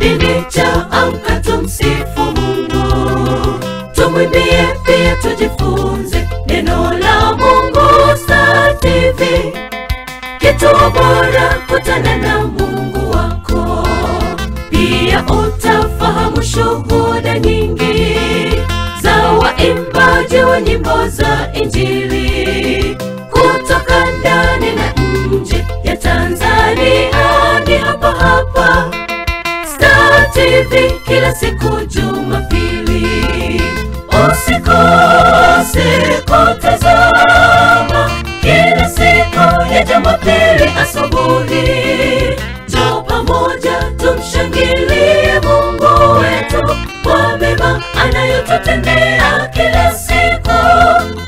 Picha amka tumsifu Mungu, tumwimbie pia tujifunze neno la Mungu. Star TV, kituo bora, kutana na Mungu wako. Pia utafahamu shuhuda nyingi za waimbaji wa nyimbo za Injili kutoka ndani na nje ya Tanzania. Ni hapa Star TV kila siku Jumapili. Usikose kutazama kila siku ya Jumapili asubuhi. Njoo pamoja tumshangilie Mungu wetu kwa mema anayotutendea kila siku.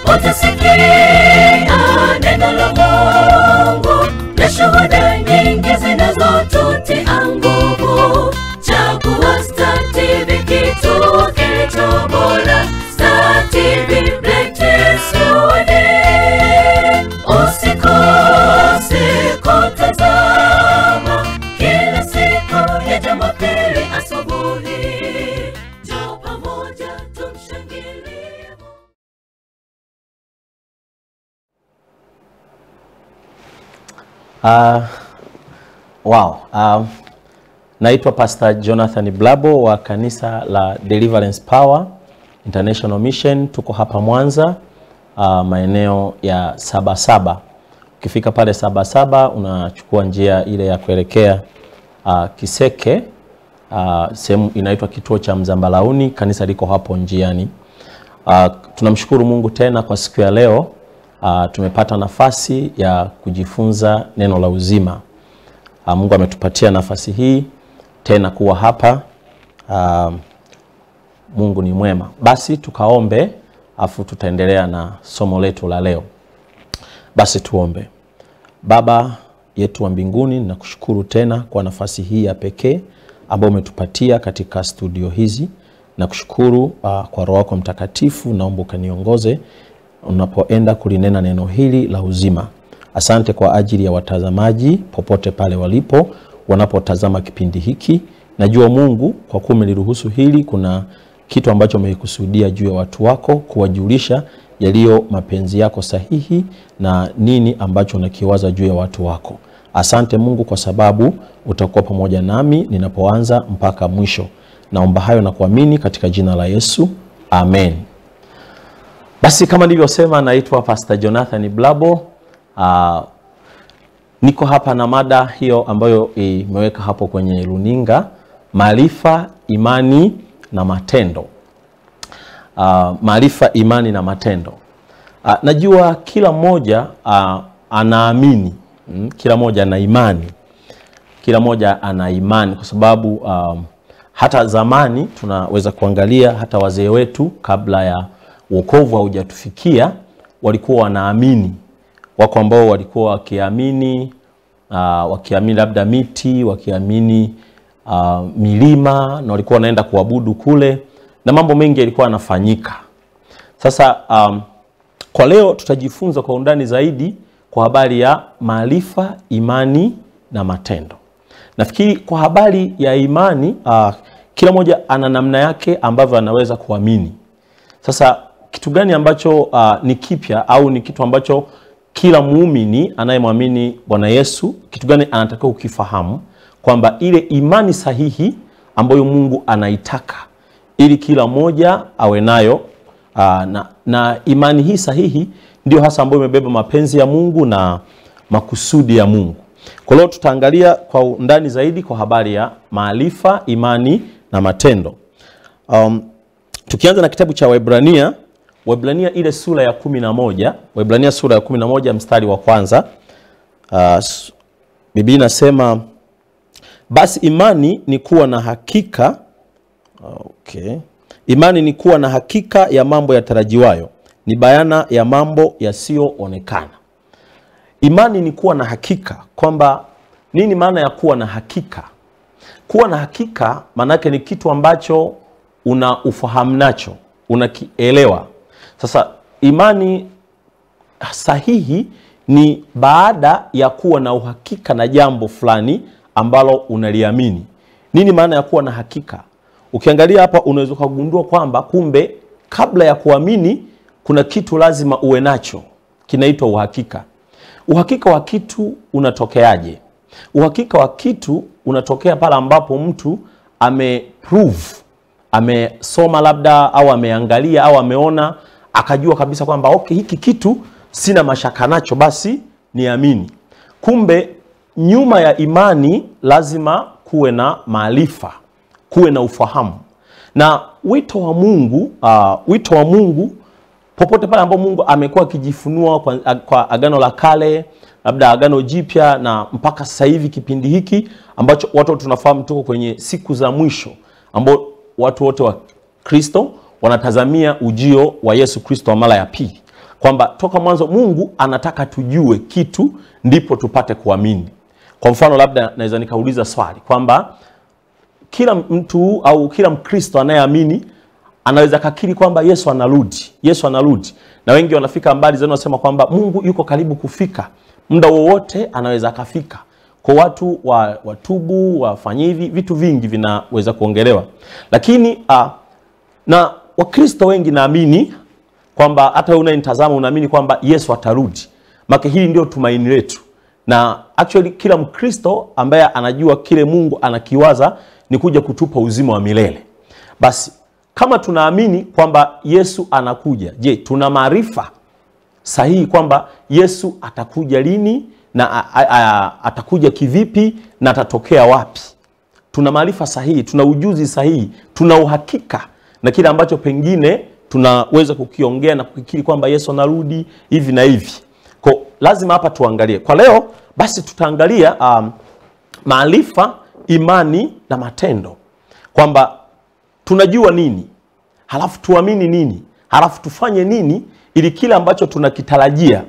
Utasikia neno la Mungu na shuhuda nyingi zinazotutia nguvu. Chagua Star TV, kituo kilicho bora. Star TV brightens your day. Usikose kutazama kila siku ya Jumapili asubuhi. Njoo pamoja tumshangilie. Wow. Naitwa Pastor Jonathan Blabo wa kanisa la Deliverance Power International Mission. Tuko hapa Mwanza, maeneo ya Sabasaba. Ukifika pale Sabasaba unachukua njia ile ya kuelekea Kiseke, sehemu inaitwa kituo cha Mzambalauni. Kanisa liko hapo njiani. Tunamshukuru Mungu tena kwa siku ya leo. Tumepata nafasi ya kujifunza neno la uzima. Mungu ametupatia nafasi hii tena kuwa hapa. Mungu ni mwema. Basi tukaombe, afu tutaendelea na somo letu la leo. Basi tuombe. Baba yetu wa mbinguni, nakushukuru tena kwa nafasi hii ya pekee ambayo umetupatia katika studio hizi. Nakushukuru kwa Roho yako Mtakatifu, naomba kaniongoze unapoenda kulinena neno hili la uzima. Asante kwa ajili ya watazamaji popote pale walipo wanapotazama kipindi hiki. Najua Mungu kwa kuwa umeliruhusu hili, kuna kitu ambacho umekusudia juu ya watu wako, kuwajulisha yaliyo mapenzi yako sahihi na nini ambacho unakiwaza juu ya watu wako. Asante Mungu kwa sababu utakuwa pamoja nami ninapoanza mpaka mwisho. Naomba hayo na kuamini katika jina la Yesu. Amen. Basi kama nilivyosema, naitwa Pastor Jonathan Blabo. Niko hapa na mada hiyo ambayo imeweka hapo kwenye runinga: maarifa, imani na matendo. Maarifa, imani na matendo. Najua kila mmoja anaamini, kila mmoja ana imani. Kila mmoja ana imani kwa sababu hata zamani tunaweza kuangalia hata wazee wetu kabla ya wokovu haujatufikia walikuwa wanaamini. Wako ambao walikuwa wakiamini, labda miti, wakiamini milima, na walikuwa wanaenda kuabudu kule na mambo mengi yalikuwa yanafanyika. Sasa kwa leo tutajifunza kwa undani zaidi kwa habari ya maarifa, imani na matendo. Nafikiri kwa habari ya imani, kila mmoja ana namna yake ambavyo anaweza kuamini. Sasa kitu gani ambacho ni kipya au ni kitu ambacho kila muumini anayemwamini Bwana Yesu, kitu gani anatakiwa kukifahamu kwamba ile imani sahihi ambayo Mungu anaitaka ili kila mmoja awe nayo. Na imani hii sahihi ndio hasa ambayo imebeba mapenzi ya Mungu na makusudi ya Mungu. Kwa leo tutaangalia kwa undani zaidi kwa habari ya maarifa, imani na matendo. Tukianza na kitabu cha Waebrania, ile sura ya 11, Waebrania sura ya 11 mstari wa kwanza. Biblia inasema, basi imani ni kuwa na hakika, imani ni kuwa na hakika ya mambo yatarajiwayo, ni bayana ya mambo yasiyoonekana. Imani ni kuwa na hakika. Kwamba nini maana ya kuwa na hakika? Kuwa na hakika maana yake ni kitu ambacho una ufahamu nacho, unakielewa. Sasa imani sahihi ni baada ya kuwa na uhakika na jambo fulani ambalo unaliamini. Nini maana ya kuwa na hakika? Ukiangalia hapa unaweza kugundua kwamba kumbe kabla ya kuamini kuna kitu lazima uwe nacho. Kinaitwa uhakika. Uhakika wa kitu unatokeaje? Uhakika wa kitu unatokea pale ambapo mtu ameprove, amesoma labda au ameangalia au ameona, akajua kabisa kwamba okay, hiki kitu sina mashaka nacho, basi niamini. Kumbe nyuma ya imani lazima kuwe na maarifa, kuwe na ufahamu. Na wito wa Mungu popote pale ambapo Mungu amekuwa akijifunua kwa agano la kale, labda agano jipya na mpaka sasa hivi kipindi hiki ambacho watu tunafahamu tuko kwenye siku za mwisho, ambao watu wote wa Kristo wanatazamia ujio wa Yesu Kristo wa mara ya pili. Kwamba toka mwanzo Mungu anataka tujue kitu ndipo tupate kuamini. Kwa mfano labda naweza nikauliza swali kwamba kila mtu au kila Mkristo anayeamini anaweza kakiri kwamba Yesu anarudi. Yesu anarudi. Na wengi wanafika mbali sana, wanasema kwamba Mungu yuko karibu kufika. Muda wowote anaweza kafika. Kwa watu watubu, wafanye hivi, vitu vingi vinaweza kuongelewa. Lakini na Wakristo wengi naamini kwamba hata unayenitazama unaamini kwamba Yesu atarudi. Maana hili ndio tumaini letu. Na actually kila Mkristo ambaye anajua kile Mungu anakiwaza ni kuja kutupa uzima wa milele. Basi kama tunaamini kwamba Yesu anakuja, je, tuna maarifa sahihi kwamba Yesu atakuja lini na atakuja kivipi na atatokea wapi? Tuna maarifa sahihi, tuna ujuzi sahihi, tuna uhakika na kile ambacho pengine tunaweza kukiongea na kukikiri kwamba Yesu anarudi hivi na hivi. Kwa lazima hapa tuangalie. Kwa leo basi tutaangalia maarifa, imani na matendo. Kwamba tunajua nini, halafu tuamini nini, halafu tufanye nini ili kile ambacho tunakitarajia,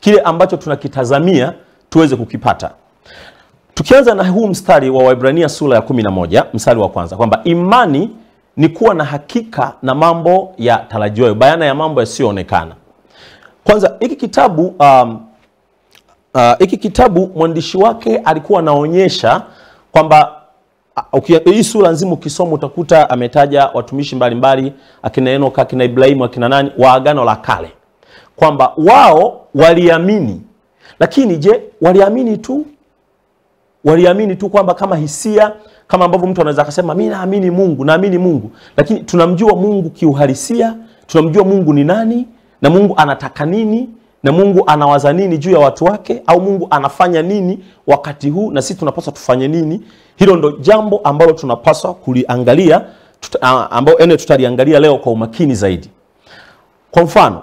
kile ambacho tunakitazamia tuweze kukipata. Tukianza na huu mstari wa Waebrania sura ya 11, mstari wa kwanza, kwamba imani ni kuwa na hakika na mambo ya tarajiwayo, bayana ya mambo yasiyoonekana. Kwanza hiki kitabu mwandishi wake alikuwa anaonyesha kwamba hii sura nzima ukisoma utakuta ametaja watumishi mbalimbali, akina Enoka, akina Ibrahimu, akina nani wa agano la kale, kwamba wao waliamini. Lakini je, waliamini tu kwamba kama hisia, kama ambavyo mtu anaweza akasema mimi naamini Mungu, naamini Mungu. Lakini tunamjua Mungu kiuhalisia? Tunamjua Mungu ni nani, na Mungu anataka nini, na Mungu anawaza nini juu ya watu wake, au Mungu anafanya nini wakati huu na sisi tunapaswa tufanye nini? Hilo ndo jambo ambalo tunapaswa kuliangalia, ambao ene tutaliangalia leo kwa umakini zaidi. Kwa mfano,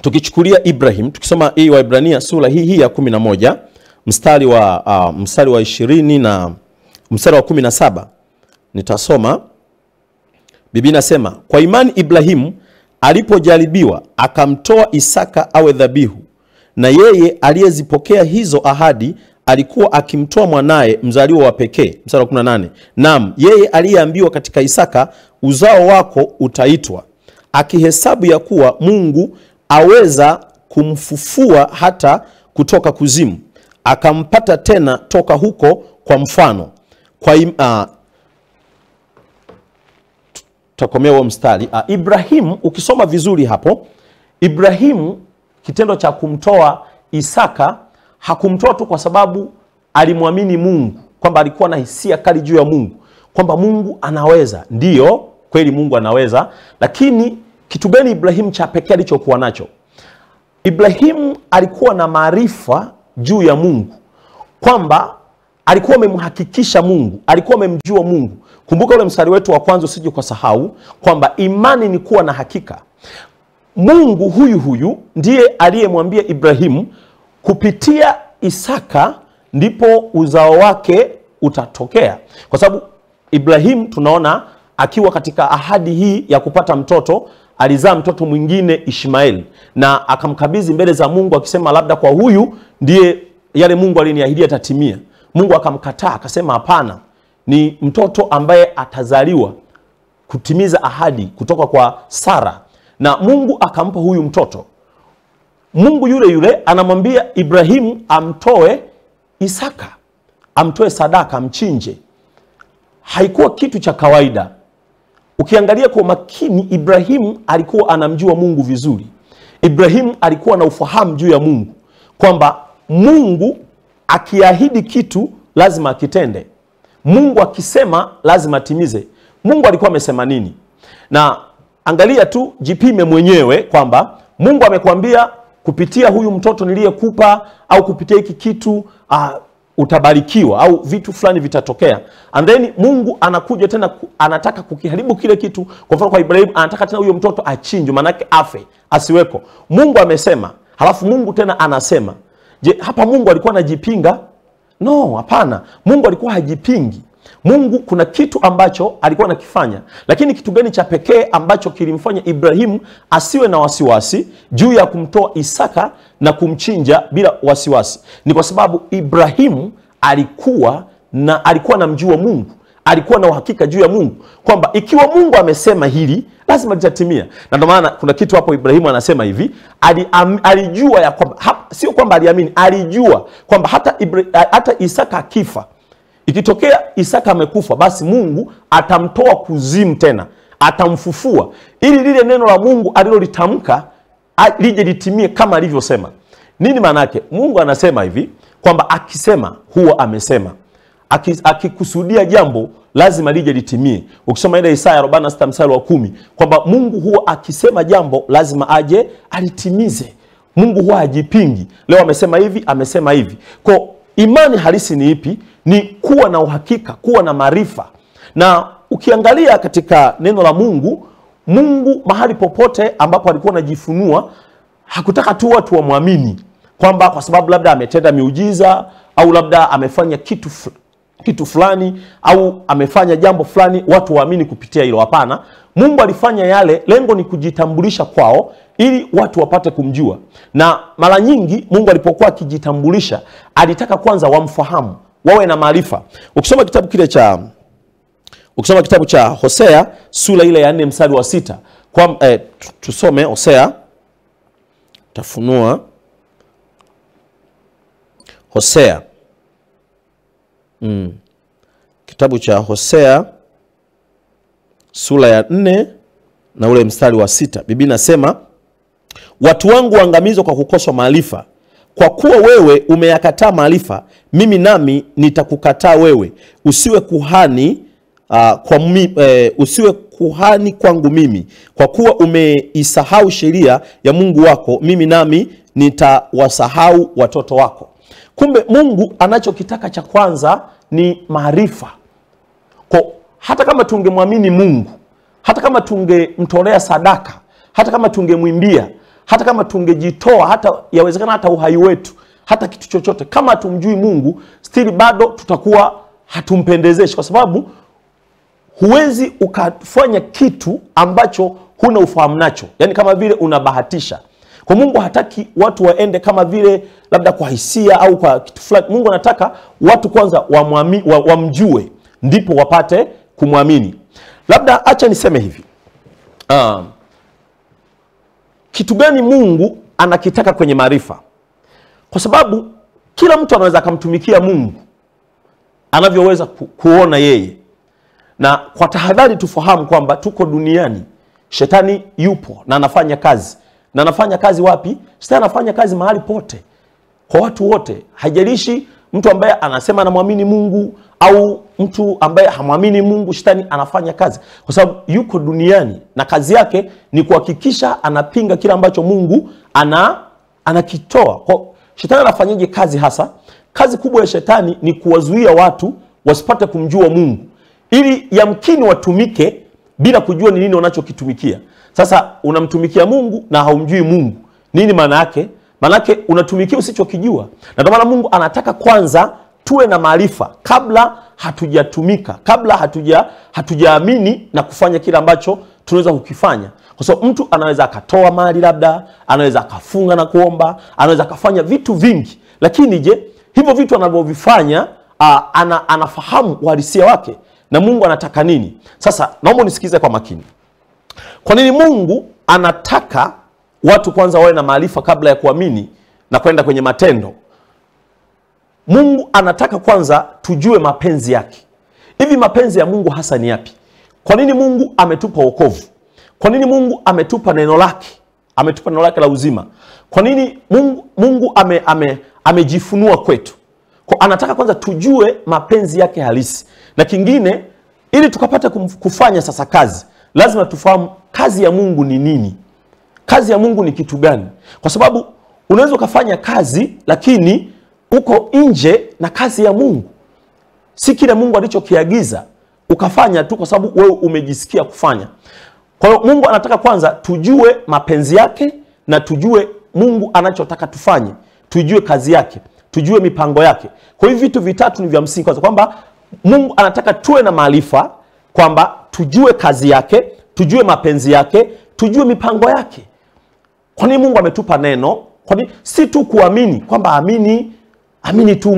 tukichukulia Ibrahim, tukisoma hii Waebrania sura hii ya 11, mstari wa 20 na mstari wa 17. Nitasoma. Biblia inasema, kwa imani Ibrahim alipojaribiwa akamtoa Isaka awe dhabihu, na yeye aliyezipokea hizo ahadi alikuwa akimtoa mwanae mzaliwa wa pekee. Mstari wa 18. Naam, yeye aliyeambiwa katika Isaka uzao wako utaitwa, akihesabu ya kuwa Mungu aweza kumfufua hata kutoka kuzimu, akampata tena toka huko kwa mfano. Tutakomea huo mstari. Ibrahimu, ukisoma vizuri hapo, Ibrahimu kitendo cha kumtoa Isaka hakumtoa tu kwa sababu alimwamini Mungu, kwamba alikuwa na hisia kali juu ya Mungu, kwamba Mungu anaweza. Ndio kweli Mungu anaweza, lakini kitu gani Ibrahimu cha pekee alichokuwa nacho? Ibrahimu alikuwa na maarifa juu ya Mungu, kwamba alikuwa amemhakikisha Mungu, alikuwa amemjua Mungu. Kumbuka ule mstari wetu wa kwanza usije kusahau kwamba imani ni kuwa na hakika. Mungu huyu ndiye aliyemwambia Ibrahimu kupitia Isaka ndipo uzao wake utatokea. Kwa sababu Ibrahimu tunaona akiwa katika ahadi hii ya kupata mtoto, alizaa mtoto mwingine Ishmaeli, na akamkabidhi mbele za Mungu akisema labda kwa huyu ndiye yale Mungu aliniahidia atatimia. Mungu akamkataa akasema hapana, ni mtoto ambaye atazaliwa kutimiza ahadi kutoka kwa Sara, na Mungu akampa huyu mtoto. Mungu yule anamwambia Ibrahimu amtoe Isaka, amtoe sadaka, amchinje. haikuwa kitu cha kawaida. Ukiangalia kwa makini, Ibrahimu alikuwa anamjua Mungu vizuri. Ibrahimu alikuwa na ufahamu juu ya Mungu, kwamba Mungu akiahidi kitu lazima akitende. Mungu akisema lazima atimize. Mungu alikuwa amesema nini? Na angalia tu, jipime mwenyewe kwamba Mungu amekwambia kupitia huyu mtoto niliyekupa au kupitia hiki kitu utabarikiwa au vitu fulani vitatokea. And then Mungu anakuja tena anataka kukiharibu kile kitu. Kwa mfano kwa Ibrahimu anataka tena huyo mtoto achinjwe, manake afe, asiweko. Mungu amesema, halafu Mungu tena anasema. Je, hapa Mungu alikuwa anajipinga? No, hapana. Mungu alikuwa hajipingi. Mungu kuna kitu ambacho alikuwa anakifanya. Lakini kitu gani cha pekee ambacho kilimfanya Ibrahimu asiwe na wasiwasi juu ya kumtoa Isaka na kumchinja bila wasiwasi? Ni kwa sababu Ibrahimu alikuwa anamjua Mungu, alikuwa na uhakika juu ya Mungu kwamba ikiwa Mungu amesema hili lazima litatimia. Na ndio maana kuna kitu hapo Ibrahimu anasema hivi, alijua ya kwamba sio kwamba aliamini, alijua kwamba hata Isaka akifa, ikitokea Isaka amekufa, basi Mungu atamtoa kuzimu tena, atamfufua, ili lile neno la Mungu alilolitamka lije litimie kama alivyosema. Nini maana yake? Mungu anasema hivi kwamba akisema huwa amesema. Akikusudia jambo lazima lije litimie. Ukisoma ile Isaya 46:10 kwamba Mungu huwa akisema jambo lazima aje alitimize. Mungu huwa hajipingi. Leo amesema hivi, amesema hivi. Kwa imani halisi ni ipi? Ni kuwa na uhakika, kuwa na maarifa. Na ukiangalia katika neno la Mungu, Mungu mahali popote ambapo alikuwa anajifunua, hakutaka tu watu wamwamini kwamba kwa sababu labda ametenda miujiza au labda amefanya kitu fulani au amefanya jambo fulani watu waamini kupitia hilo. Hapana, Mungu alifanya yale, lengo ni kujitambulisha kwao ili watu wapate kumjua. Na mara nyingi Mungu alipokuwa akijitambulisha alitaka kwanza wamfahamu, wawe na maarifa. Ukisoma kitabu cha Hosea sura ile ya 4 mstari wa 6, kwa tusome Hosea, tafunua Hosea. Kitabu cha Hosea sura ya 4 na ule mstari wa 6. Biblia inasema, watu wangu waangamizwe kwa kukosa maarifa. Kwa kuwa wewe umeyakataa maarifa, mimi nami nitakukataa wewe. Usiwe kuhani usiwe kuhani kwangu mimi. Kwa kuwa umeisahau sheria ya Mungu wako, mimi nami nitawasahau watoto wako. Kumbe Mungu anachokitaka cha kwanza ni maarifa. Kwa hata kama tungemwamini Mungu, hata kama tungemtolea sadaka, hata kama tungemwimbia, hata kama tungejitoa, hata yawezekana hata uhai wetu, hata kitu chochote, kama hatumjui Mungu, still bado tutakuwa hatumpendezeshi, kwa sababu huwezi ukafanya kitu ambacho huna ufahamu nacho. Yani kama vile unabahatisha. Kwa Mungu hataki watu waende kama vile labda kwa hisia au kwa kitu fulani. Mungu anataka watu kwanza wamjue ndipo wapate kumwamini. Labda acha niseme hivi. Kitu gani Mungu anakitaka kwenye maarifa? Kwa sababu kila mtu anaweza kumtumikia Mungu anavyoweza kuona yeye. Na kwa tahadhari tufahamu kwamba tuko duniani, shetani yupo na anafanya kazi. Na anafanya kazi wapi? Shetani anafanya kazi mahali pote, kwa watu wote. Haijalishi mtu ambaye anasema anamwamini Mungu au mtu ambaye hamwamini Mungu, shetani anafanya kazi, kwa sababu yuko duniani na kazi yake ni kuhakikisha anapinga kila ambacho Mungu anakitoa. Kwa shetani anafanyaje kazi hasa? Kazi kubwa ya shetani ni kuwazuia watu wasipate kumjua Mungu, ili yamkini watumike bila kujua ni nini wanachokitumikia. Sasa unamtumikia Mungu na haumjui Mungu. Nini maana yake? Maana yake unatumikia usichokijua. Na ndio maana Mungu anataka kwanza tuwe na maarifa kabla hatujatumika, kabla hatujaamini na kufanya kila ambacho tunaweza kukifanya. Kwa sababu mtu anaweza akatoa mali labda, anaweza akafunga na kuomba, anaweza akafanya vitu vingi. Lakini je, hivyo vitu anavyovifanya anafahamu uhalisia wake? Na Mungu anataka nini? Sasa naomba nisikize kwa makini. Kwa nini Mungu anataka watu kwanza wawe na maarifa kabla ya kuamini na kwenda kwenye matendo? Mungu anataka kwanza tujue mapenzi yake. Hivi mapenzi ya Mungu hasa ni yapi? Kwa nini Mungu ametupa wokovu? Kwa nini Mungu ametupa neno lake? Ametupa neno lake la uzima. Kwa nini Mungu amejifunua kwetu? Kwa anataka kwanza tujue mapenzi yake halisi. Na kingine, ili tukapata kufanya sasa kazi, lazima tufahamu kazi ya Mungu ni nini? Kazi ya Mungu ni kitu gani? Kwa sababu unaweza kufanya kazi lakini uko nje na kazi ya Mungu. Si kile Mungu alichokiagiza ukafanya tu kwa sababu wewe umejisikia kufanya. Kwa hiyo Mungu anataka kwanza tujue mapenzi yake na tujue Mungu anachotaka tufanye. Tujue kazi yake, tujue mipango yake. Kwa hiyo vitu vitatu ni vya msingi kwanza, kwamba Mungu anataka tuwe na maarifa, kwamba tujue kazi yake, tujue mapenzi yake, tujue mipango yake. Kwa nini Mungu ametupa neno? Kwa nini si tu kuamini kwamba amini tu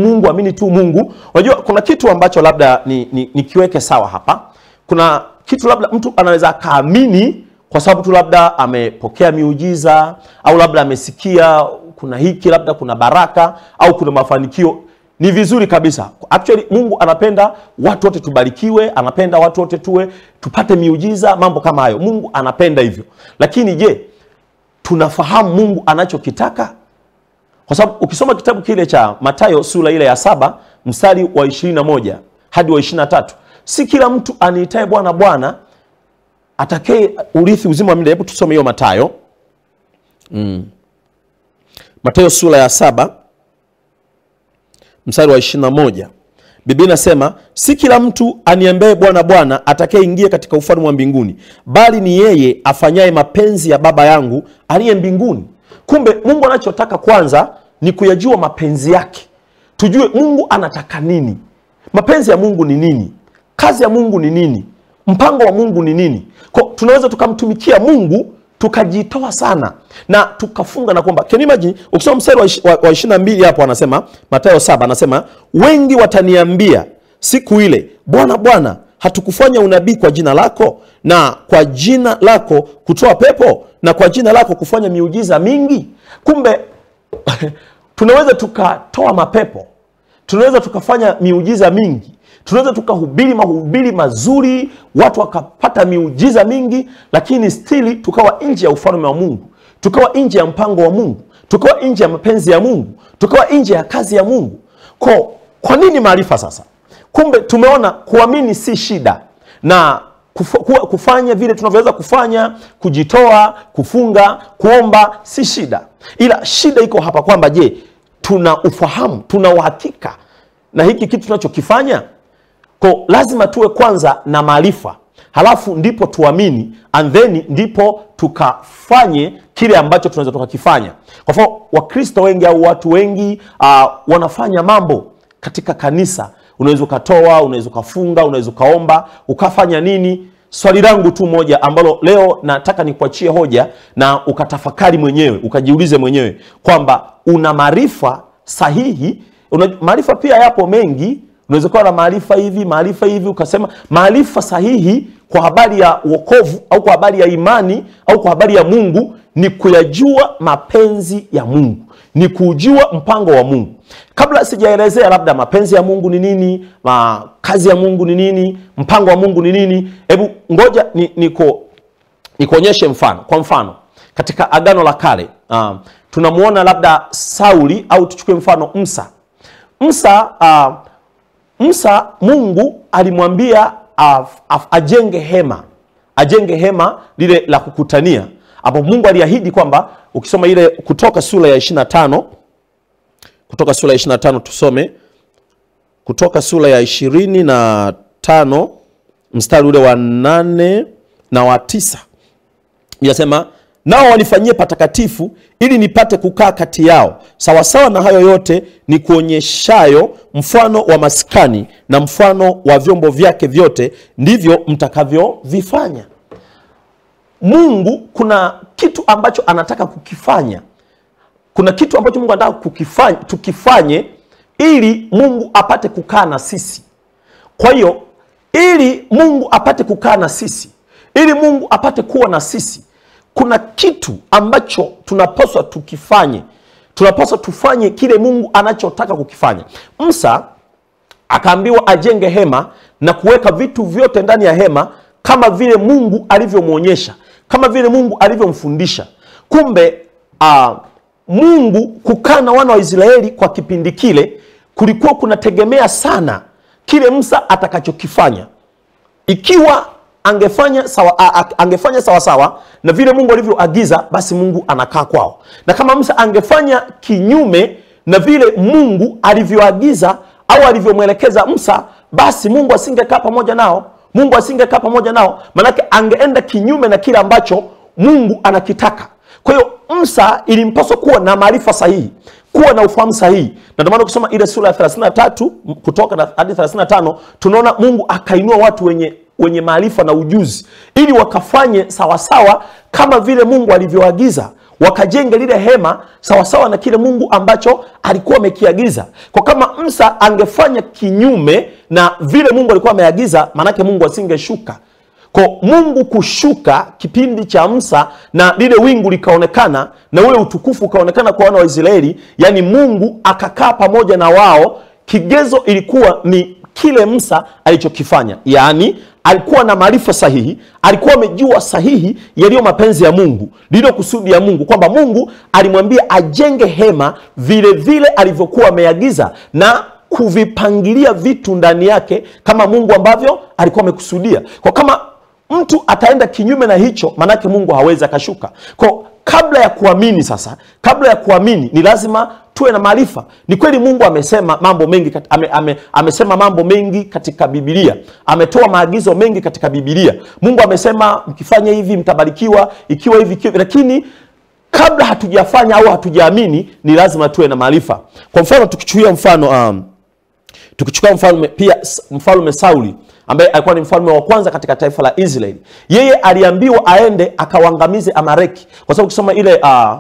Mungu. Unajua kuna kitu ambacho labda nikiweke sawa hapa. Kuna kitu labda mtu anaweza kaamini kwa sababu tu labda amepokea miujiza, au labda amesikia kuna hiki, labda kuna baraka au kuna mafanikio. Ni vizuri kabisa. Actually Mungu anapenda watu wote tubarikiwe, anapenda watu wote tupate miujiza, mambo kama hayo. Mungu anapenda hivyo. Lakini je, tunafahamu Mungu anachokitaka? Kwa sababu ukisoma kitabu kile cha Mathayo sura ile ya 7 mstari wa 21 hadi wa 23, si kila mtu aniitaye Bwana Bwana atakaye urithi uzima wa milele. Hebu tusome hiyo Mathayo. Mathayo sura ya 7 mstari wa 21. Biblia inasema, si kila mtu aniambaye Bwana Bwana atakayeingia katika ufalme wa mbinguni, bali ni yeye afanyaye mapenzi ya Baba yangu aliye mbinguni. Kumbe Mungu anachotaka kwanza ni kuyajua mapenzi yake. Tujue Mungu anataka nini? Mapenzi ya Mungu ni nini? Kazi ya Mungu ni nini? Mpango wa Mungu ni nini? Kwa tunaweza tukamtumikia Mungu tukajitoa sana na tukafunga na kuomba. Can you imagine? Ukisoma mstari wa 22 hapo anasema, Mathayo 7 anasema, wengi wataniambia siku ile, Bwana Bwana, hatukufanya unabii kwa jina lako, na kwa jina lako kutoa pepo, na kwa jina lako kufanya miujiza mingi? Kumbe tunaweza tukatoa mapepo, tunaweza tukafanya miujiza mingi, tunaweza tukahubiri mahubiri mazuri, watu wakapata miujiza mingi, lakini stili tukawa nje ya ufalme wa Mungu, tukawa nje ya mpango wa Mungu, tukawa nje ya mapenzi ya Mungu, tukawa nje ya kazi ya Mungu. Kwa nini maarifa sasa? Kumbe tumeona kuamini si shida, na kufanya vile tunavyoweza kufanya, kujitoa, kufunga, kuomba si shida. Ila shida iko hapa kwamba je, tuna ufahamu, tuna uhakika na hiki kitu tunachokifanya? Kwa lazima tuwe kwanza na maarifa, halafu ndipo tuamini, and then ndipo tukafanye kile ambacho tunaweza tukakifanya. Kwa sababu Wakristo wengi au watu wengi wanafanya mambo katika kanisa. Unaweza ukatoa, unaweza ukafunga, unaweza ukaomba, ukafanya nini? Swali langu tu moja ambalo leo nataka nikuachie hoja na ukatafakari mwenyewe, ukajiulize mwenyewe kwamba una maarifa sahihi. Maarifa pia yapo mengi. Unaweza kuwa na maarifa hivi ukasema maarifa sahihi kwa habari ya wokovu au kwa habari ya imani au kwa habari ya Mungu ni kuyajua mapenzi ya Mungu, ni kujua mpango wa Mungu. Kabla sijaelezea labda mapenzi ya Mungu ni nini, kazi ya Mungu ni nini, mpango wa Mungu ni nini, hebu ngoja nikuonyeshe mfano. Kwa mfano, katika Agano la Kale tunamuona labda Sauli, au tuchukue mfano Musa. Mungu alimwambia ajenge hema lile la kukutania. Hapo Mungu aliahidi kwamba, ukisoma ile Kutoka sura ya 25 tusome. Kutoka sura ya 25 mstari ule wa 8 na wa 9. Inasema, nao walifanyie patakatifu ili nipate kukaa kati yao, sawasawa na hayo yote ni kuonyeshayo mfano wa maskani na mfano wa vyombo vyake vyote, ndivyo mtakavyo vifanya. Mungu kuna kitu ambacho anataka kukifanya. Kuna kitu ambacho Mungu anataka kukifanya, tukifanye ili Mungu apate kukaa na sisi. Kwa hiyo ili Mungu apate kukaa na sisi, ili Mungu apate kuwa na sisi, kuna kitu ambacho tunapaswa tukifanye. Tunapaswa tufanye kile Mungu anachotaka kukifanya. Musa akaambiwa ajenge hema na kuweka vitu vyote ndani ya hema kama vile Mungu alivyomwonyesha, kama vile Mungu alivyomfundisha. Kumbe Mungu kukaa na wana wa Israeli kwa kipindi kile kulikuwa kunategemea sana kile Musa atakachokifanya. Ikiwa angefanya sawa, sawa na vile Mungu alivyoagiza, basi Mungu anakaa kwao. Na kama Musa angefanya kinyume na vile Mungu alivyoagiza au alivyomwelekeza Musa, basi Mungu asingekaa pamoja nao. Mungu asingekaa pamoja nao, manake angeenda kinyume na kile ambacho Mungu anakitaka. Kwa hiyo Musa ilimpaswa kuwa na maarifa sahihi, kuwa na ufahamu sahihi. Na ndio maana kusoma ile sura ya 33 kutoka hadi 35 tunaona Mungu akainua watu wenye maarifa na ujuzi ili wakafanye sawasawa kama vile Mungu alivyoagiza, wakajenge lile hema sawasawa na kile Mungu ambacho alikuwa amekiagiza. Kwa kama Musa angefanya kinyume na vile Mungu alikuwa ameagiza, manake Mungu asingeshuka. Kwa Mungu kushuka kipindi cha Musa na lile wingu likaonekana na ule utukufu ukaonekana kwa wana wa Israeli, yani Mungu akakaa pamoja na wao, kigezo ilikuwa ni kile Musa alichokifanya. Yani alikuwa na maarifa sahihi, alikuwa amejua sahihi yaliyo mapenzi ya Mungu, lilo kusudi ya Mungu, kwamba Mungu alimwambia ajenge hema vile vile alivyokuwa ameagiza na kuvipangilia vitu ndani yake kama Mungu ambavyo alikuwa amekusudia. Kwa kama mtu ataenda kinyume na hicho, manake Mungu hawezi akashuka. Kwa kabla ya kuamini sasa, kabla ya kuamini ni lazima tuwe na maarifa. Ni kweli Mungu amesema mambo mengi, amesema mambo mengi katika Biblia. Ametoa maagizo mengi katika Biblia. Mungu amesema mkifanya hivi mtabarikiwa, ikiwa hivi kiwe. Lakini kabla hatujafanya au hatujaamini ni lazima tuwe na maarifa. Kwa mfano tukichukua mfano pia mfalme Sauli ambaye alikuwa ni mfalme wa kwanza katika taifa la Israeli. Yeye aliambiwa aende akawaangamize Amaleki. Kwa sababu ukisoma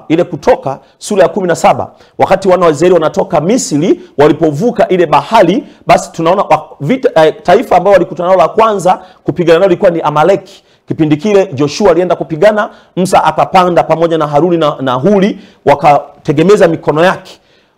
ile Kutoka sura ya 17, wakati wana wa Israeli wanatoka Misri walipovuka ile bahari, basi tunaona taifa ambao walikutana nao la kwanza kupigana nao ilikuwa ni Amaleki. Kipindi kile Joshua alienda kupigana, Musa akapanda pamoja na Haruni na Huri, wakategemeza mikono yake.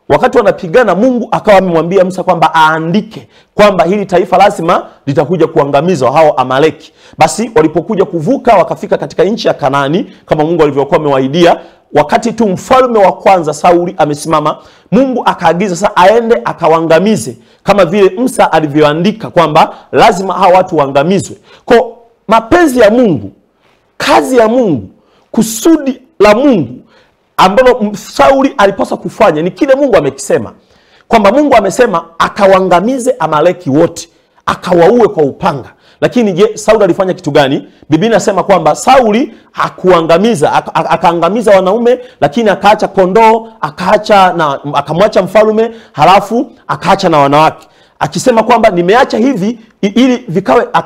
Wakati wanapigana Mungu akawa amemwambia Musa kwamba aandike kwamba hili taifa lazima litakuja kuangamizwa hao Amaleki. Basi walipokuja kuvuka wakafika katika nchi ya Kanaani kama Mungu alivyokuwa amewaidia, wakati tu mfalme wa kwanza Sauli amesimama, Mungu akaagiza sasa aende akawaangamize kama vile Musa alivyoandika kwamba lazima hao watu waangamizwe. Kwa mapenzi ya Mungu, kazi ya Mungu, kusudi la Mungu ambalo Sauli alipaswa kufanya ni kile Mungu amekisema. Kwamba Mungu amesema akawaangamize Amaleki wote, akawaue kwa upanga. Lakini je, Sauli alifanya kitu gani? Biblia inasema kwamba Sauli hakuangamiza, akaangamiza wanaume, lakini akaacha kondoo, akamwacha mfalme, halafu akaacha na wanawake. Akisema kwamba nimeacha hivi ili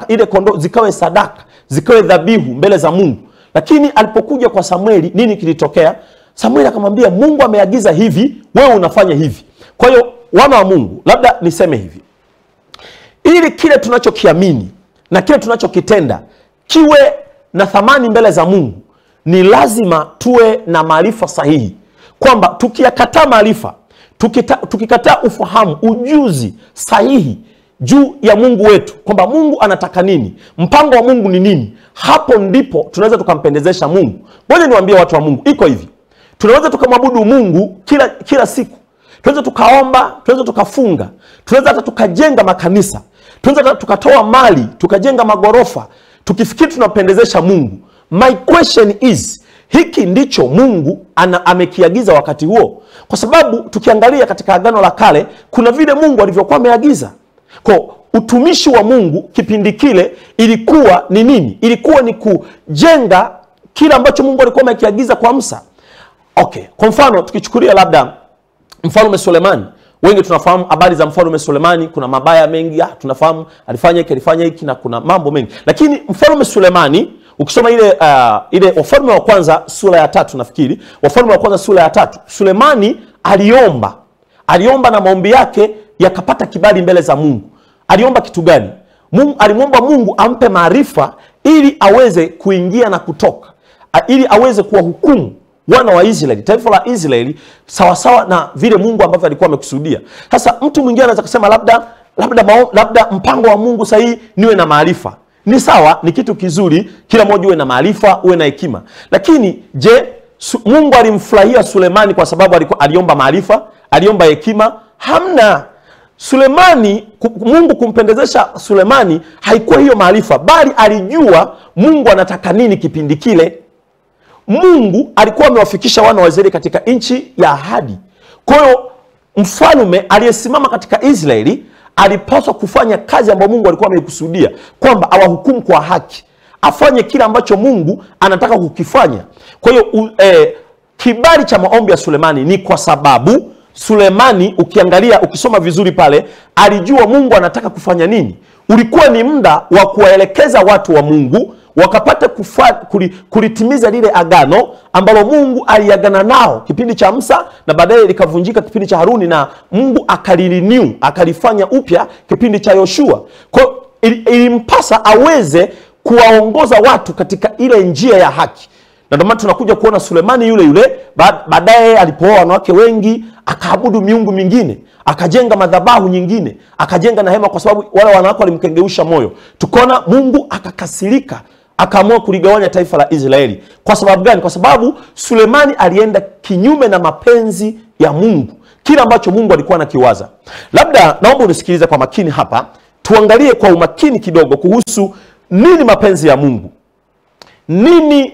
ile kondoo zikawe sadaka, zikawe dhabihu mbele za Mungu. Lakini alipokuja kwa Samueli, nini kilitokea? Samueli akamwambia Mungu ameagiza hivi, wewe unafanya hivi. Kwa hiyo wana wa Mungu, labda niseme hivi. Ili kile tunachokiamini na kile tunachokitenda kiwe na thamani mbele za Mungu, ni lazima tuwe na maarifa sahihi. Kwamba tukiyakataa maarifa, tukikataa ufahamu, ujuzi sahihi juu ya Mungu wetu, kwamba Mungu anataka nini, mpango wa Mungu ni nini, hapo ndipo tunaweza tukampendezesha Mungu. Ngoja niwaambie watu wa Mungu, iko hivi. Tunaweza tukamwabudu Mungu kila siku. Tunaweza tukaomba, tunaweza tukafunga, tunaweza hata tukajenga makanisa, tunaweza hata tukatoa mali, tukajenga magorofa, tukifikiri tunapendezesha Mungu. My question is, hiki ndicho Mungu amekiagiza wakati huo? Kwa sababu tukiangalia katika Agano la Kale kuna vile Mungu alivyokuwa ameagiza. Kwa utumishi wa Mungu kipindi kile ilikuwa ni nini? Ilikuwa ni kujenga kile ambacho Mungu alikuwa amekiagiza kwa Musa. Okay, kwa mfano tukichukulia labda mfalme Sulemani. Wengi tunafahamu habari za mfalme Sulemani, kuna mabaya mengi, tunafahamu alifanya hiki na kuna mambo mengi. Lakini mfalme Sulemani, ukisoma ile Wafalme wa Kwanza sura ya 3 nafikiri, Wafalme wa Kwanza sura ya 3, Sulemani aliomba na maombi yake yakapata kibali mbele za Mungu. Aliomba kitu gani? Alimwomba Mungu ampe maarifa ili aweze kuingia na kutoka, ili aweze kuwahukumu wana wa Israeli, taifa la Israeli sawasawa na vile Mungu ambavyo alikuwa amekusudia. Sasa mtu mwingine anaweza kusema labda labda mpango wa Mungu sahihi niwe na maarifa. Ni sawa, ni kitu kizuri, kila mmoja uwe na maarifa, uwe na hekima. Lakini je, Mungu alimfurahia Sulemani kwa sababu aliomba maarifa, aliomba hekima? Hamna. Sulemani, Mungu kumpendezesha Sulemani haikuwa hiyo maarifa, bali alijua Mungu anataka nini kipindi kile. Mungu alikuwa amewafikisha wana wa Israeli katika nchi ya ahadi. Kwa hiyo mfalme aliyesimama katika Israeli alipaswa kufanya kazi ambayo Mungu alikuwa amekusudia, kwamba awahukumu kwa haki, afanye kila ambacho Mungu anataka kukifanya. Kwa hiyo kibali cha maombi ya Sulemani ni kwa sababu Sulemani, ukiangalia ukisoma vizuri pale, alijua Mungu anataka kufanya nini. Ulikuwa ni muda wa kuwaelekeza watu wa Mungu wakapata kulitimiza lile agano ambalo Mungu aliagana nao kipindi cha Musa, na baadaye likavunjika kipindi cha Haruni, na Mungu akalirenew, akalifanya upya kipindi cha Yoshua. Kwa hiyo ilimpasa aweze kuwaongoza watu katika ile njia ya haki. Na ndio maana tunakuja kuona Sulemani yule yule baadaye alipooa wanawake wengi, akaabudu miungu mingine, akajenga madhabahu nyingine, akajenga na hema, kwa sababu wale wanawake walimkengeusha moyo. Tukaona Mungu akakasirika, akaamua kuligawanya taifa la Israeli. Kwa sababu gani? Kwa sababu Sulemani alienda kinyume na mapenzi ya Mungu, kila ambacho Mungu alikuwa anakiwaza. Labda naomba unisikilize kwa makini hapa, tuangalie kwa umakini kidogo kuhusu nini mapenzi ya Mungu, nini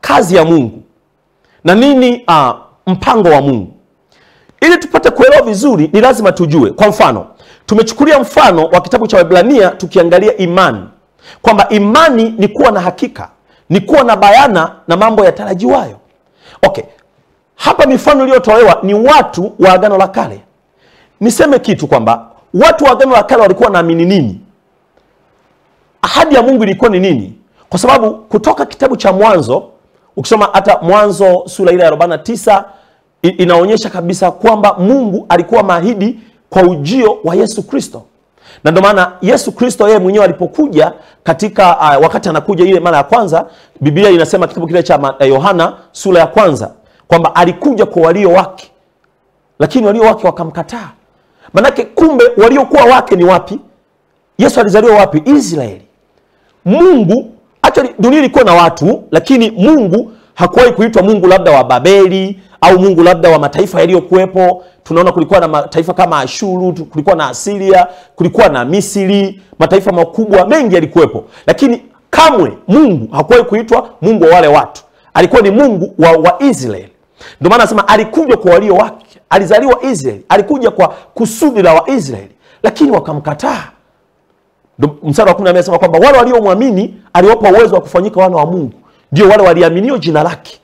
kazi ya Mungu, na nini mpango wa Mungu. Ili tupate kuelewa vizuri ni lazima tujue. Kwa mfano, tumechukulia mfano wa kitabu cha Waebrania tukiangalia imani, kwamba imani ni kuwa na hakika, ni kuwa na bayana na mambo yatarajiwayo. Okay, hapa mifano iliyotolewa ni watu wa Agano la Kale. Niseme kitu kwamba watu wa Agano la Kale walikuwa wanaamini nini? Ahadi ya Mungu ilikuwa ni nini? Kwa sababu kutoka kitabu cha Mwanzo, ukisoma hata Mwanzo sura ile ya 49 inaonyesha kabisa kwamba Mungu alikuwa maahidi kwa ujio wa Yesu Kristo. Na ndio maana Yesu Kristo yeye mwenyewe alipokuja katika wakati anakuja ile mara ya kwanza, Biblia inasema kitabu kile cha Yohana sura ya kwanza kwamba alikuja kwa walio wake, lakini walio wake wakamkataa. Manake kumbe waliokuwa wake ni wapi? Yesu alizaliwa wapi? Israeli. Mungu actually, dunia ilikuwa na watu, lakini Mungu hakuwahi kuitwa Mungu labda wa Babeli au Mungu labda wa mataifa yaliyokuwepo. Tunaona kulikuwa na mataifa kama Ashuru, kulikuwa na Asiria, kulikuwa na Misri, mataifa makubwa mengi yalikuwepo. Lakini kamwe Mungu hakuwahi kuitwa Mungu wa wale watu. Alikuwa ni Mungu wa Israeli. Ndio maana anasema alikuja kwa walio wake, alizaliwa Israeli, alikuja kwa kusudi la Waisraeli, lakini wakamkataa. Mstari wa 10 amesema kwamba wale waliomwamini aliwapa uwezo wa kufanyika wana wa Mungu. Ndio wale waliaminio jina lake,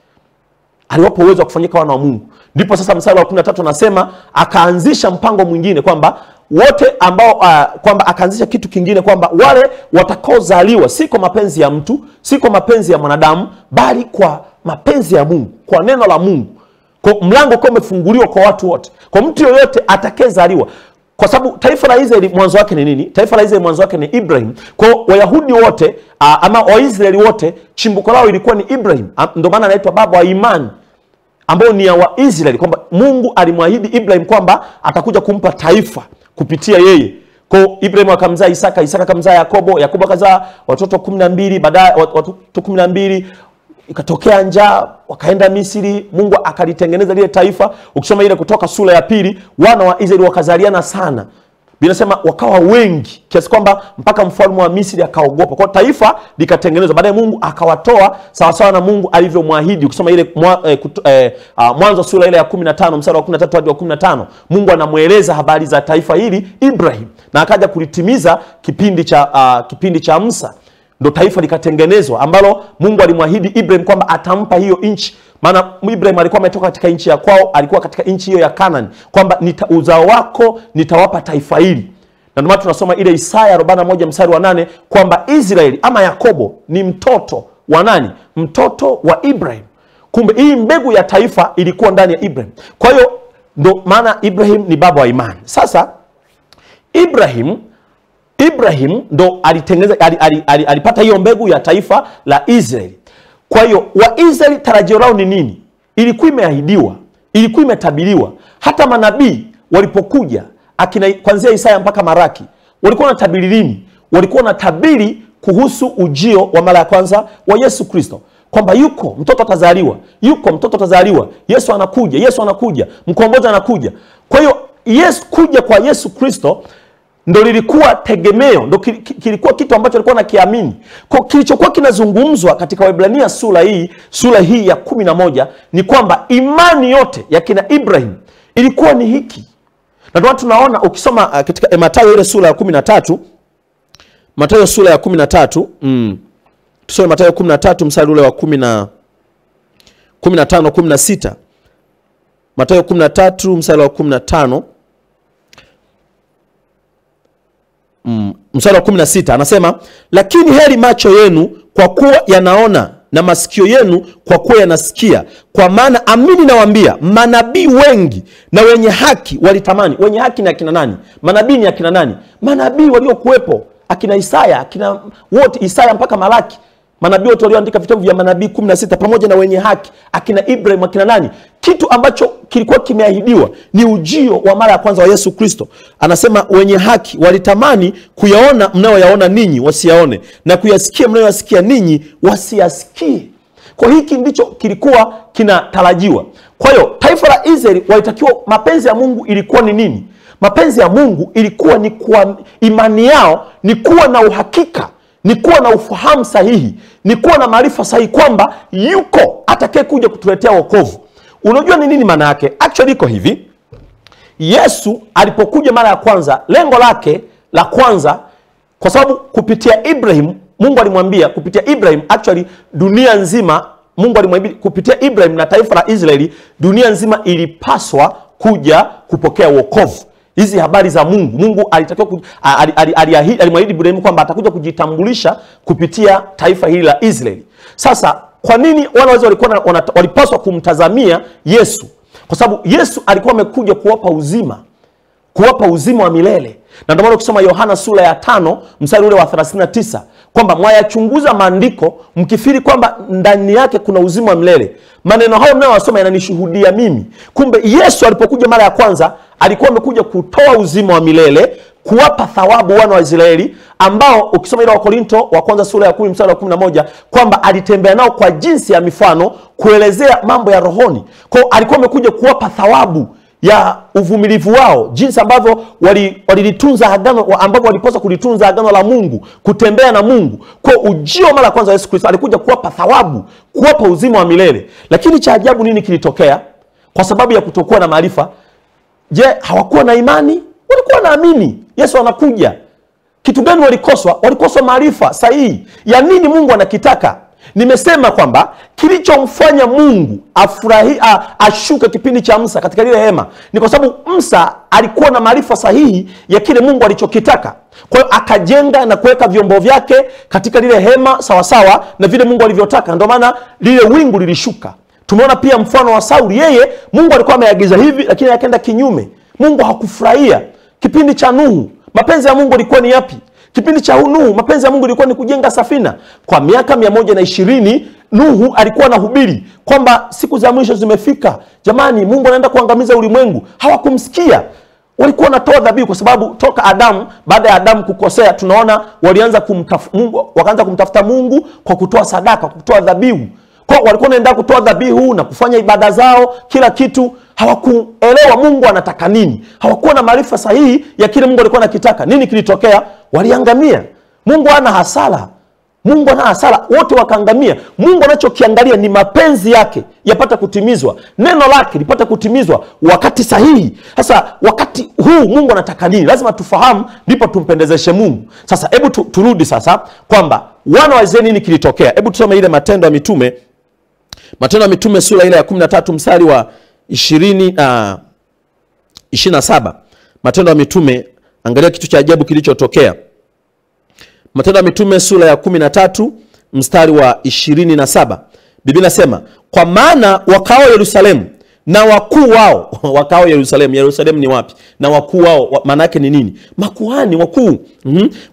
aliwapa uwezo wa kufanyika wana wa Mungu. Ndipo sasa mstari wa 13 anasema akaanzisha mpango mwingine, kwamba wote ambao kwamba akaanzisha kitu kingine, kwamba wale watakaozaliwa si kwa mapenzi ya mtu, si kwa mapenzi ya mwanadamu, bali kwa mapenzi ya Mungu, kwa neno la Mungu. Kwa mlango kwa umefunguliwa kwa watu wote, kwa mtu yoyote atakayezaliwa. Kwa sababu taifa la Israeli mwanzo wake ni nini? Taifa la Israeli mwanzo wake ni Ibrahim. Kwa Wayahudi wote ama Waisraeli wote chimbuko lao ilikuwa ni Ibrahim. Ndio maana anaitwa baba wa imani, ambao ni ya Waisraeli, kwamba Mungu alimwahidi Ibrahim kwamba atakuja kumpa taifa kupitia yeye. Kwa Ibrahim akamzaa Isaka, Isaka akamzaa Yakobo, Yakobo akazaa watoto 12, baadaye watoto 12 ikatokea njaa, wakaenda Misri, Mungu akalitengeneza lile taifa. Ukisoma ile Kutoka sura ya 2, wana wa Israeli wakazaliana sana. Biblia inasema wakawa wengi kiasi kwamba mpaka mfalme wa Misri akaogopa. Kwa taifa likatengenezwa, baadaye Mungu akawatoa sawa sawa na Mungu alivyomwaahidi. Ukisoma ile Mwanzo sura ile ya 15 mstari wa 13 hadi wa 15, Mungu anamueleza habari za taifa hili Ibrahim, na akaja kulitimiza kipindi cha Musa. Ndo taifa likatengenezwa ambalo Mungu alimwahidi Ibrahim kwamba atampa hiyo nchi. Maana Ibrahim alikuwa ametoka katika nchi ya kwao, alikuwa katika nchi hiyo ya Kanani, kwamba uzao wako nitawapa taifa hili. Na ndio maana tunasoma ile Isaya 41 mstari wa 8 kwamba Israeli ama Yakobo ni mtoto wa nani? Mtoto wa Ibrahim. Kumbe hii mbegu ya taifa ilikuwa ndani ya Ibrahim. Kwa hiyo ndo maana Ibrahim ni baba wa imani. Sasa Ibrahim ndo alitengeneza, alipata hiyo mbegu ya taifa la Israeli. Kwa hiyo Waisraeli tarajio lao ni nini? Ilikuwa imeahidiwa, ilikuwa imetabiriwa. Hata manabii walipokuja akina kuanzia Isaya mpaka Maraki walikuwa na tabiri nini? Walikuwa na tabiri kuhusu ujio wa mara ya kwanza wa Yesu Kristo, kwamba yuko mtoto atazaliwa, yuko mtoto atazaliwa, Yesu anakuja, Yesu anakuja, mkombozi anakuja. Kwa hiyo Yesu, kuja kwa Yesu Kristo ndo lilikuwa tegemeo, ndo kilikuwa kitu ambacho alikuwa anakiamini. Kwa kilichokuwa kinazungumzwa katika Waebrania sura hii ya 11 ni kwamba imani yote ya kina Ibrahim ilikuwa ni hiki. Na ndio tunaona ukisoma katika Mathayo ile sura ya 13, Mathayo sura ya 13, tusome Mathayo 13 mstari ule wa 15, 16. Mathayo 13 mstari wa 15. Mstari wa 16 anasema, lakini heri macho yenu kwa kuwa yanaona na masikio yenu kwa kuwa yanasikia, kwa maana amini nawaambia manabii wengi na wenye haki walitamani. Wenye haki ni akina nani? Manabii ni akina nani? Manabii waliokuwepo akina Isaya, akina wote, Isaya mpaka Malaki, manabii wote walioandika vitabu vya manabii 16, pamoja na wenye haki akina Ibrahim, akina nani. Kitu ambacho kilikuwa kimeahidiwa ni ujio wa mara ya kwanza wa Yesu Kristo. Anasema wenye haki walitamani kuyaona mnayoyaona ninyi wasiyaone, na kuyasikia mnayoyasikia ninyi wasiyasikie. Kwa hiki ndicho kilikuwa kinatarajiwa. Kwa hiyo taifa la Israeli walitakiwa, mapenzi ya Mungu ilikuwa ni nini? Mapenzi ya Mungu ilikuwa ni kuwa, imani yao ni kuwa na uhakika, ni kuwa na ufahamu sahihi, ni kuwa na maarifa sahihi kwamba yuko atakayekuja kutuletea wokovu. Unajua ni nini maana yake? Actually iko hivi. Yesu alipokuja mara ya kwanza, lengo lake la kwanza, kwa sababu kupitia Ibrahim Mungu alimwambia, kupitia Ibrahim actually dunia nzima, Mungu alimwambia kupitia Ibrahim na taifa la Israeli dunia nzima ilipaswa kuja kupokea wokovu. Hizi habari za Mungu, Mungu alitakiwa alimwahidi Ibrahim kwamba atakuja kujitambulisha kupitia taifa hili la Israeli. Sasa kwa nini wale walikuwa walipaswa kumtazamia Yesu? Kwa sababu Yesu alikuwa amekuja kuwapa uzima, kuwapa uzima wa milele. Na ndio maana ukisoma Yohana sura ya 5 mstari ule wa 39 kwamba mwayachunguza maandiko mkifiri kwamba ndani yake kuna uzima wa milele, maneno hayo mnayowasoma yananishuhudia mimi. Kumbe Yesu alipokuja mara ya kwanza alikuwa amekuja kutoa uzima wa milele, kuwapa thawabu wana wa Israeli, ambao ukisoma ile Wakorinto wa kwanza sura ya 10 mstari wa 11 kwamba alitembea nao kwa jinsi ya mifano kuelezea mambo ya rohoni. Kwa hiyo alikuwa amekuja kuwapa thawabu ya uvumilivu wao, jinsi ambavyo walilitunza agano, ambavyo walipaswa kulitunza agano la Mungu, kutembea na Mungu. Kwa ujio mara kwanza Yesu Kristo alikuja kuwapa thawabu, kuwapa uzima wa milele. Lakini cha ajabu nini kilitokea? Kwa sababu ya kutokuwa na maarifa, je, hawakuwa na imani? Walikuwa naamini Yesu anakuja. Kitu gani walikoswa? Walikoswa maarifa sahihi ya nini Mungu anakitaka. Nimesema kwamba kilichomfanya Mungu ashuke kipindi cha Musa katika lile hema ni kwa sababu Musa alikuwa na maarifa sahihi ya kile Mungu alichokitaka. Kwa hiyo akajenga na kuweka vyombo vyake katika lile hema sawasawa na vile Mungu alivyotaka. Ndio maana lile wingu lilishuka. Tumeona pia mfano wa Sauli, yeye Mungu alikuwa ameagiza hivi lakini akaenda kinyume. Mungu hakufurahia. Kipindi cha Nuhu, mapenzi ya Mungu yalikuwa ni yapi? Kipindi cha Nuhu, mapenzi ya Mungu yalikuwa ni kujenga safina. Kwa miaka 120 Nuhu alikuwa anahubiri kwamba siku za mwisho zimefika. Jamani, Mungu anaenda kuangamiza ulimwengu. Hawakumsikia. Walikuwa wanatoa dhabihu kwa sababu toka Adamu, baada ya Adamu kukosea, tunaona walianza wakaanza kumtafuta Mungu kwa kutoa sadaka, kwa kutoa dhabihu. Kwa walikuwa wanaenda kutoa dhabihu na kufanya ibada zao, kila kitu. Hawakuelewa Mungu anataka nini. Hawakuwa na maarifa sahihi ya kile Mungu alikuwa anakitaka. Nini kilitokea? Waliangamia. Mungu ana hasara. Mungu ana hasara, wote wakaangamia. Mungu anachokiangalia ni mapenzi yake yapata kutimizwa, neno lake lipata kutimizwa wakati sahihi. Sasa wakati huu Mungu anataka nini? Lazima tufahamu ndipo tumpendezeshe Mungu. Sasa hebu turudi sasa kwamba wana wa Israeli nini kilitokea. Hebu tusome ile Matendo ya Mitume. Matendo ya Mitume sura ile ya 13 mstari wa 27. Matendo ya Mitume, angalia kitu cha ajabu kilichotokea. Matendo ya Mitume sura ya 13 mstari wa 27. Biblia inasema, kwa maana wakao Yerusalemu na wakuu wao, wakao Yerusalemu, Yerusalemu ni wapi? Na wakuu wao, maana yake ni nini? Makuhani wakuu.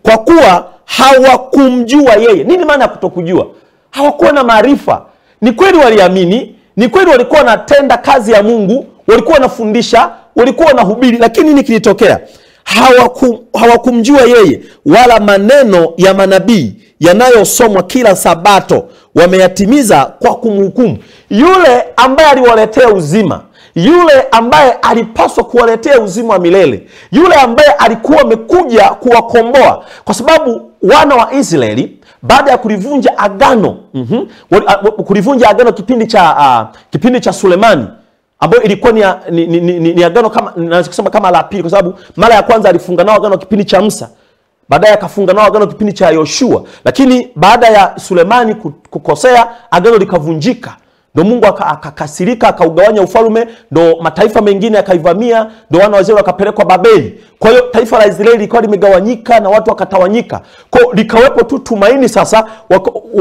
Kwa kuwa hawakumjua yeye. Nini maana ya kutokujua? Hawakuwa na maarifa. Ni kweli waliamini, ni kweli walikuwa wanatenda kazi ya Mungu, walikuwa wanafundisha, ulikuwa unahubiri, lakini nini kilitokea? Hawakumjua yeye, wala maneno ya manabii yanayosomwa kila Sabato wameyatimiza kwa kumhukumu. Yule ambaye aliwaletea uzima, yule ambaye alipaswa kuwaletea uzima wa milele, yule ambaye alikuwa amekuja kuwakomboa. Kwa sababu wana wa Israeli baada ya kulivunja agano, kulivunja agano kipindi cha Sulemani, ambayo ilikuwa ni agano kama naweza kusema kama la pili, kwa sababu mara ya kwanza alifunga nao agano kipindi cha Musa, baadaye akafunga nao agano kipindi cha Yoshua, lakini baada ya Sulemani kukosea agano likavunjika. Ndio Mungu akakasirika, akaugawanya ufalme, ndio mataifa mengine yakaivamia, ndio wana wa Israeli wakapelekwa Babeli. Kwa hiyo taifa la Israeli lilikuwa limegawanyika na watu wakatawanyika. Kwa hiyo likawepo tu tumaini sasa,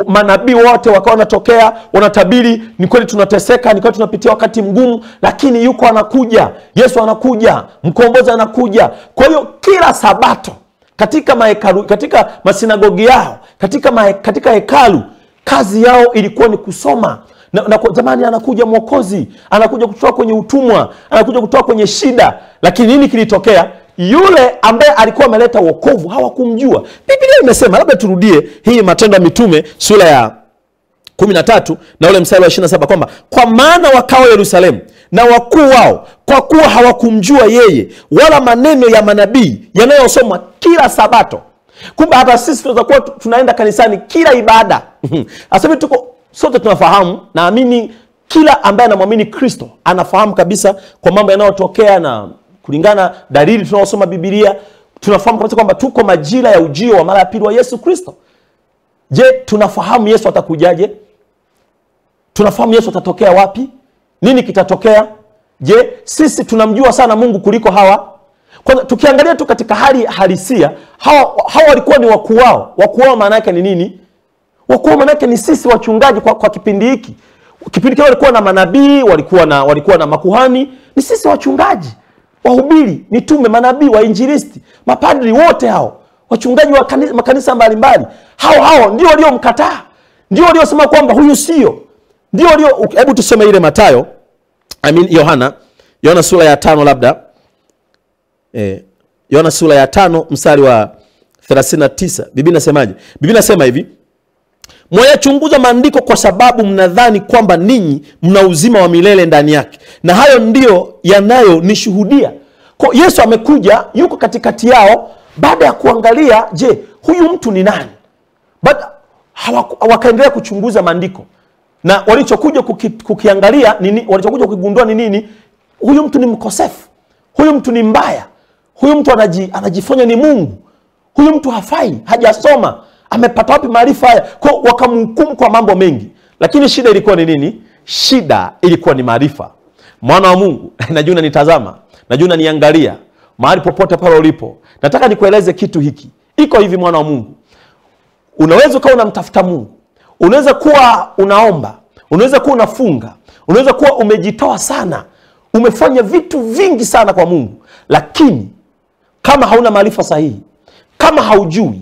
manabii wote wakawa wanatokea, wanatabiri, ni kweli tunateseka, ni kweli tunapitia wakati mgumu, lakini yuko anakuja, Yesu anakuja, mkombozi anakuja. Kwa hiyo kila Sabato katika mahekalu, katika masinagogi yao, katika hekalu, kazi yao ilikuwa ni kusoma. Na zamani anakuja mwokozi, anakuja kutoa kwenye utumwa, anakuja kutoa kwenye shida. Lakini nini kilitokea? Yule ambaye alikuwa ameleta wokovu hawakumjua. Biblia imesema, labda turudie hii Matendo ya Mitume sura ya 13 na ule mstari wa 27, kwamba kwa maana wakao Yerusalemu na wakuu wao, kwa kuwa hawakumjua yeye wala maneno ya manabii yanayosomwa kila Sabato. Kumbe hata sisi tunaweza kuwa tunaenda kanisani kila ibada. Asema tuko sote tunafahamu, naamini kila ambaye anamwamini Kristo anafahamu kabisa kwa mambo yanayotokea, na kulingana dalili tunazosoma Biblia tunafahamu kabisa kwamba tuko majira ya ujio wa mara ya pili wa Yesu Kristo. Je, tunafahamu Yesu atakujaje? Tunafahamu Yesu atatokea wapi? Nini kitatokea? Je, sisi tunamjua sana Mungu kuliko hawa? Kwanza tukiangalia tu katika hali halisia, hawa walikuwa ni wakuu wao. Wakuu wao maana yake ni nini? Wakuu maana yake ni sisi wachungaji kwa kipindi hiki. Kipindi kile walikuwa na manabii, walikuwa na makuhani, ni sisi wachungaji, wahubiri, mitume, manabii, wainjilisti, mapadri wote hao, wachungaji wa makanisa mbalimbali. Hao ndio waliomkataa. Ndio waliosema kwamba huyu sio. Ndio walio, hebu tuseme ile Mathayo, Yohana sura ya 5 labda. Yohana sura ya 5 mstari wa 39. Biblia inasemaje? Biblia inasema hivi: "Mwayachunguza maandiko kwa sababu mnadhani kwamba ninyi mna uzima wa milele ndani yake, na hayo ndiyo yanayonishuhudia." Kwa Yesu amekuja, yuko katikati yao, baada ya kuangalia, je, huyu mtu ni nani? Wakaendelea kuchunguza maandiko. Na walichokuja kukiangalia nini, walichokuja kugundua ni nini? Huyu mtu ni mkosefu. Huyu mtu ni mbaya. Huyu mtu anajifanya ni Mungu. Huyu mtu hafai, hajasoma. Amepata wapi maarifa haya? Kwa wakamhukumu kwa mambo mengi. Lakini shida ilikuwa ni nini? Shida ilikuwa ni maarifa. Mwana wa Mungu, najua unanitazama, najua unaniangalia, mahali popote pale ulipo, nataka nikueleze kitu hiki. Iko hivi, mwana wa Mungu, unaweza kuwa unamtafuta Mungu, unaweza kuwa unaomba, unaweza kuwa unafunga, unaweza kuwa umejitoa sana, umefanya vitu vingi sana kwa Mungu, lakini kama hauna maarifa sahihi, kama haujui,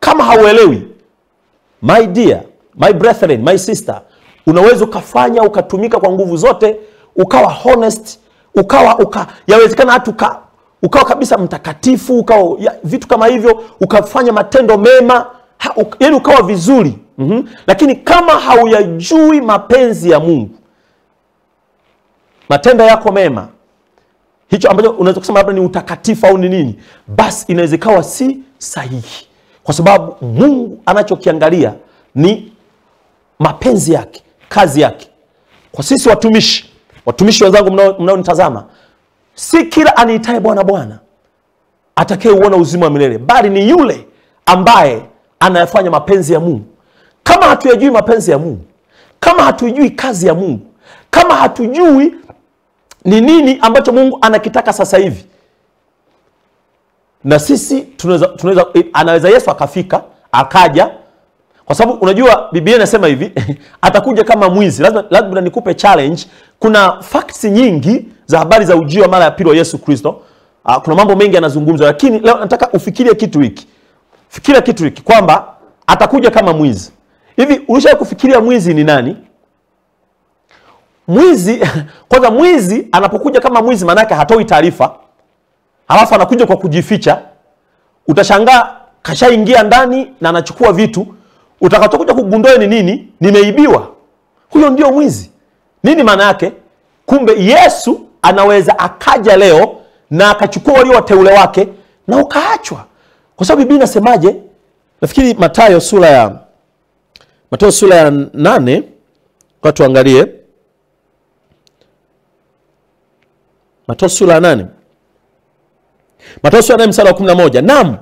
kama hauelewi, my dear, my brethren, my sister, unaweza ukafanya, ukatumika kwa nguvu zote, ukawa honest, yawezekana hata ukawa kabisa mtakatifu, ukawa vitu kama hivyo, ukafanya matendo mema, yaani ukawa vizuri, lakini kama hauyajui mapenzi ya Mungu, matendo yako mema, hicho ambacho unaweza kusema labda ni utakatifu au ni nini, basi inaweza ikawa si sahihi. Kwa sababu Mungu anachokiangalia ni mapenzi yake, kazi yake. Kwa sisi watumishi wenzangu mnaonitazama, si kila aniitaye Bwana Bwana atakayeuona uzima wa milele, bali ni yule ambaye anayafanya mapenzi ya Mungu. Kama hatujui mapenzi ya Mungu, kama hatujui kazi ya Mungu, kama hatujui ni nini ambacho Mungu anakitaka sasa hivi, na sisi anaweza Yesu akafika, akaja. Kwa sababu unajua Biblia inasema hivi, atakuja kama mwizi. Lazima nikupe challenge. Kuna facts nyingi za habari za ujio mara ya pili wa Yesu Kristo. Kuna mambo mengi yanazungumzwa, lakini leo nataka ufikirie kitu hiki. Fikiria kitu hiki kwamba atakuja kama mwizi. Hivi ulishawahi kufikiria mwizi ni nani? mwizi kwanza mwizi anapokuja kama mwizi manake hatoi taarifa. Halafu anakuja kwa kujificha. Utashangaa kashaingia ndani na anachukua vitu. Utakachokuja kugundua ni nini? Nimeibiwa. Huyo ndio mwizi. Nini maana yake? Kumbe Yesu anaweza akaja leo na akachukua walio wateule wake na ukaachwa. Kwa sababu Biblia inasemaje? Nafikiri Mathayo sura ya 8 kwa tuangalie. Mathayo sura ya 8 mstari wa 11. Naam.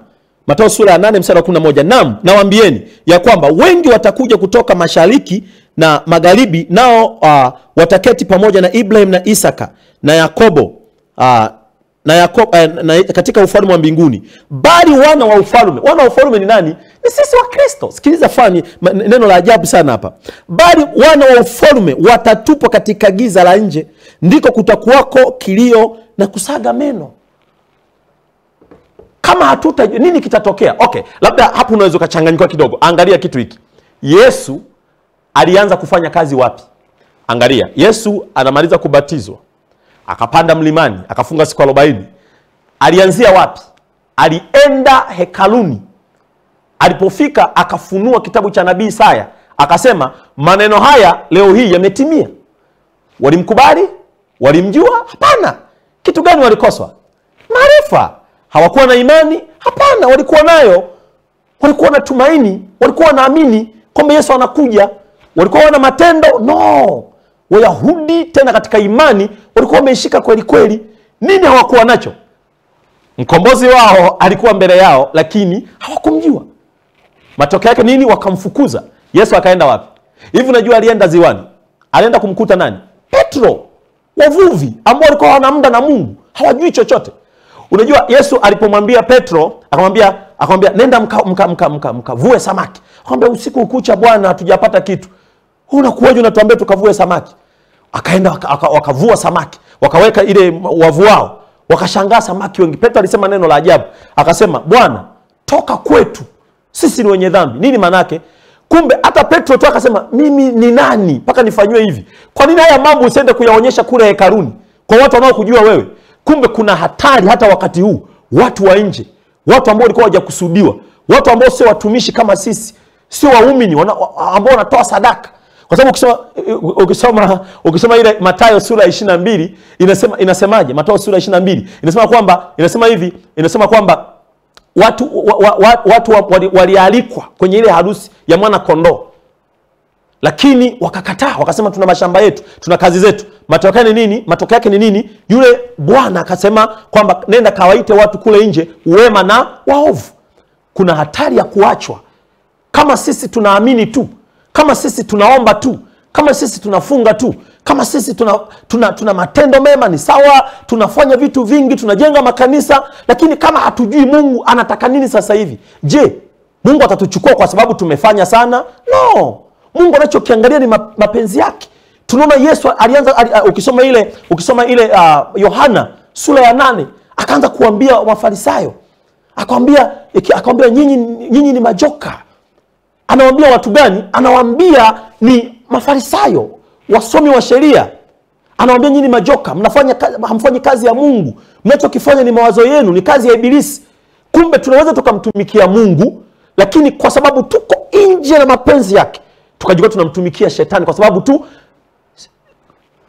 Mathayo sura ya 8 mstari wa 11. Naam, nawaambieni ya kwamba wengi watakuja kutoka mashariki na magharibi, nao wataketi pamoja na Ibrahim na Isaka na Yakobo katika ufalme wa mbinguni. Bali wana wa ufalme ni nani? Ni sisi wa Kristo. Sikiliza fani neno la ajabu sana hapa. Bali wana wa ufalme watatupwa katika giza la nje, ndiko kutakuwako kilio na kusaga meno. Kama hatutajua nini kitatokea. Okay, labda hapo unaweza ukachanganyikwa kidogo. Angalia kitu hiki. Yesu alianza kufanya kazi wapi? Angalia, Yesu anamaliza kubatizwa, akapanda mlimani, akafunga siku 40. Alianzia wapi? Alienda hekaluni. Alipofika akafunua kitabu cha nabii Isaya, akasema maneno haya leo hii yametimia. Walimkubali? Walimjua? Hapana. Kitu gani walikoswa? Maarifa. Hawakuwa na imani? Hapana, walikuwa nayo. Walikuwa na tumaini, walikuwa naamini kwamba Yesu anakuja. Walikuwa wana matendo? No. Wayahudi tena katika imani walikuwa wameishika kweli kweli. Nini hawakuwa nacho? Mkombozi wao alikuwa mbele yao, lakini hawakumjua. Matokeo yake nini? Wakamfukuza. Yesu akaenda wapi? Hivi unajua alienda ziwani. Alienda kumkuta nani? Petro. Wavuvi ambao walikuwa hawana muda na Mungu, hawajui chochote. Unajua Yesu alipomwambia Petro, akamwambia nenda mkavue samaki. Akamwambia usiku ukucha Bwana hatujapata kitu. Unakuwaje unatuambia tukavue samaki? Akaenda wakavua samaki, wakaweka ile wavu wao, wakashangaa samaki wengi. Petro alisema neno la ajabu, akasema Bwana toka kwetu, sisi ni wenye dhambi. Nini maana yake? Kumbe hata Petro tu akasema mimi ni nani mpaka nifanywe hivi? Kwa nini haya mambo usiende kuyaonyesha kule hekaluni kwa watu wanaokujua wewe? Kumbe kuna hatari hata wakati huu, watu wa nje, watu ambao walikuwa hawajakusudiwa, watu ambao sio watumishi kama sisi, sio waumini ambao wanatoa sadaka. Kwa sababu ukisoma ile Mathayo sura 22 inasemaje? Mathayo sura 22 inasema kwamba watu walialikwa kwenye ile harusi ya mwana kondoo, lakini wakakataa, wakasema tuna mashamba yetu, tuna kazi zetu. Matokeo yake ni nini? Yule bwana akasema kwamba nenda kawaite watu kule nje, wema na waovu. Kuna hatari ya kuachwa kama sisi tunaamini tu, kama sisi tunaomba tu, kama sisi tunafunga tu, kama sisi tuna matendo mema ni sawa, tunafanya vitu vingi, tunajenga makanisa, lakini kama hatujui Mungu anataka nini sasa hivi. Je, Mungu atatuchukua kwa sababu tumefanya sana? No. Mungu anachokiangalia ni mapenzi yake. Tunaona Yesu alianza, ukisoma ile Yohana sura ya 8, akaanza kuambia Mafarisayo. Akawaambia nyinyi ni majoka. Anawaambia watu gani? Anawaambia ni Mafarisayo, wasomi wa sheria. Anawaambia nyinyi majoka, hamfanyi kazi ya Mungu. Mnachokifanya ni mawazo yenu, ni kazi ya Ibilisi. Kumbe tunaweza tukamtumikia Mungu, lakini kwa sababu tuko nje na mapenzi yake, tukajikuta tunamtumikia shetani kwa sababu tu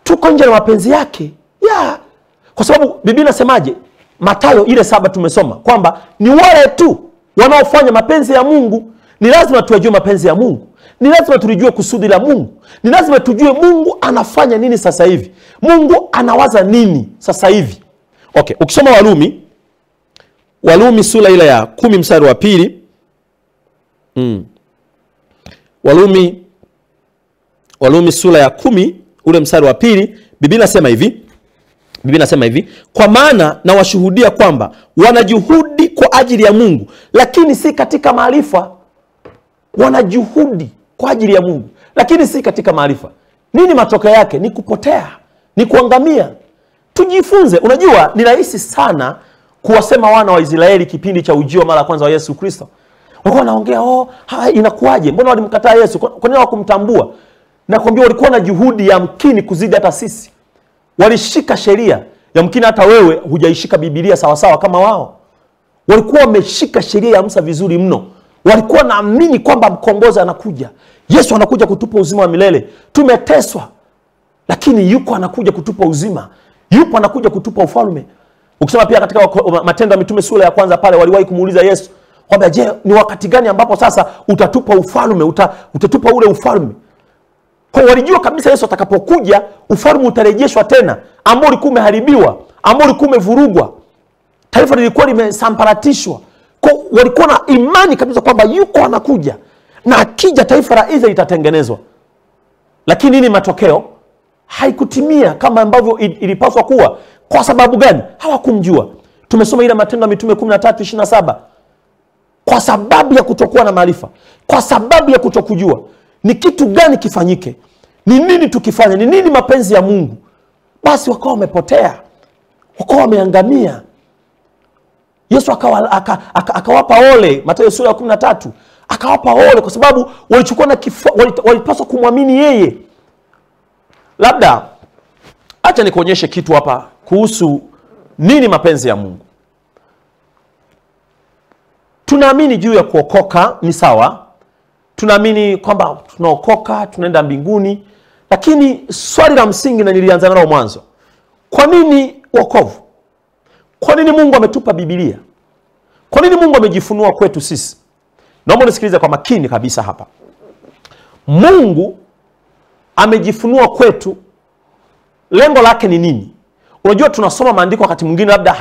tuko nje na mapenzi yake. Yeah. Kwa sababu Biblia inasemaje? Mathayo ile 7 tumesoma kwamba ni wale tu wanaofanya mapenzi ya Mungu. Ni lazima tujue mapenzi ya Mungu. Ni lazima tulijue kusudi la Mungu. Ni lazima tujue Mungu anafanya nini sasa hivi. Mungu anawaza nini sasa hivi. Okay, ukisoma Walumi sura ile ya 10 mstari wa 2. Walumi sura ya 10 ule mstari wa 2, Biblia inasema hivi, kwa maana na washuhudia kwamba wanajuhudi kwa ajili ya Mungu, lakini si katika maarifa. Wanajuhudi kwa ajili ya Mungu, lakini si katika maarifa. Nini matokeo yake? Ni kupotea, ni kuangamia. Tujifunze. Unajua ni rahisi sana kuwasema wana wa Israeli kipindi cha ujio mara kwanza wa Yesu Kristo. Wako wanaongea, inakuaje? Mbona walimkataa Yesu? Kwa nini hawakumtambua? Na kuambia walikuwa na juhudi ya mkini kuzidi hata sisi. Walishika sheria. Ya mkini hata wewe hujaishika Biblia sawasawa kama wao. Walikuwa wameshika sheria ya Musa vizuri mno. Walikuwa naamini kwamba mkombozi anakuja. Yesu anakuja kutupa uzima wa milele. Tumeteswa. Lakini yuko anakuja kutupa uzima. Yupo anakuja kutupa ufalme. Ukisema pia katika Matendo ya Mitume sura ya kwanza pale waliwahi kumuuliza Yesu kwamba je, ni wakati gani ambapo sasa utatupa ufalme, utatupa ule ufalme? Kwa walijua kabisa Yesu atakapokuja ufalme utarejeshwa tena, ambao ulikuwa umeharibiwa, ambao ulikuwa umevurugwa. Taifa lilikuwa limesambaratishwa. Kwa walikuwa na imani kabisa kwamba yuko anakuja na akija taifa la Israeli litatengenezwa. Lakini nini matokeo? Haikutimia kama ambavyo ilipaswa kuwa. Kwa sababu gani? Hawakumjua. Tumesoma ile Matendo ya Mitume 13:27. Kwa sababu ya kutokuwa na maarifa, kwa sababu ya kutokujua ni kitu gani kifanyike, ni nini tukifanya, ni nini mapenzi ya Mungu, basi wakawa wamepotea, wakawa wameangamia. Yesu akawapa ole, Mathayo sura ya 13, akawapa ole kwa sababu walichukua na walipaswa kumwamini yeye. Labda acha nikuonyeshe kitu hapa kuhusu nini mapenzi ya Mungu. Tunaamini juu ya kuokoka ni sawa. Tunaamini kwamba tunaokoka, tunaenda mbinguni. Lakini swali la msingi na nilianza nalo mwanzo. Kwa nini wokovu? Kwa nini Mungu ametupa Biblia? Kwa nini Mungu amejifunua kwetu sisi? Naomba nisikilize kwa makini kabisa hapa. Mungu amejifunua kwetu, lengo lake ni nini? Unajua tunasoma maandiko wakati mwingine labda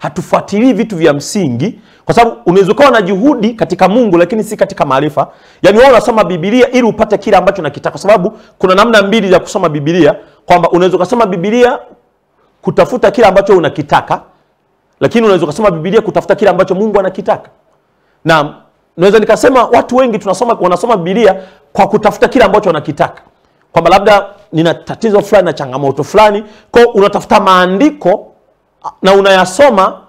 hatufuatilii vitu vya msingi, kwa sababu unaweza kuwa na juhudi katika Mungu lakini si katika maarifa. Yaani wewe unasoma Biblia ili upate kile ambacho unakitaka, kwa sababu kuna namna mbili za kusoma Biblia, kwamba unaweza kusoma Biblia kutafuta kile ambacho unakitaka, lakini unaweza kusoma Biblia kutafuta kile ambacho Mungu anakitaka. Na naweza nikasema watu wengi wanasoma Biblia kwa kutafuta kile ambacho wanakitaka. Kwamba labda nina tatizo fulani na changamoto fulani, kwa unatafuta maandiko na unayasoma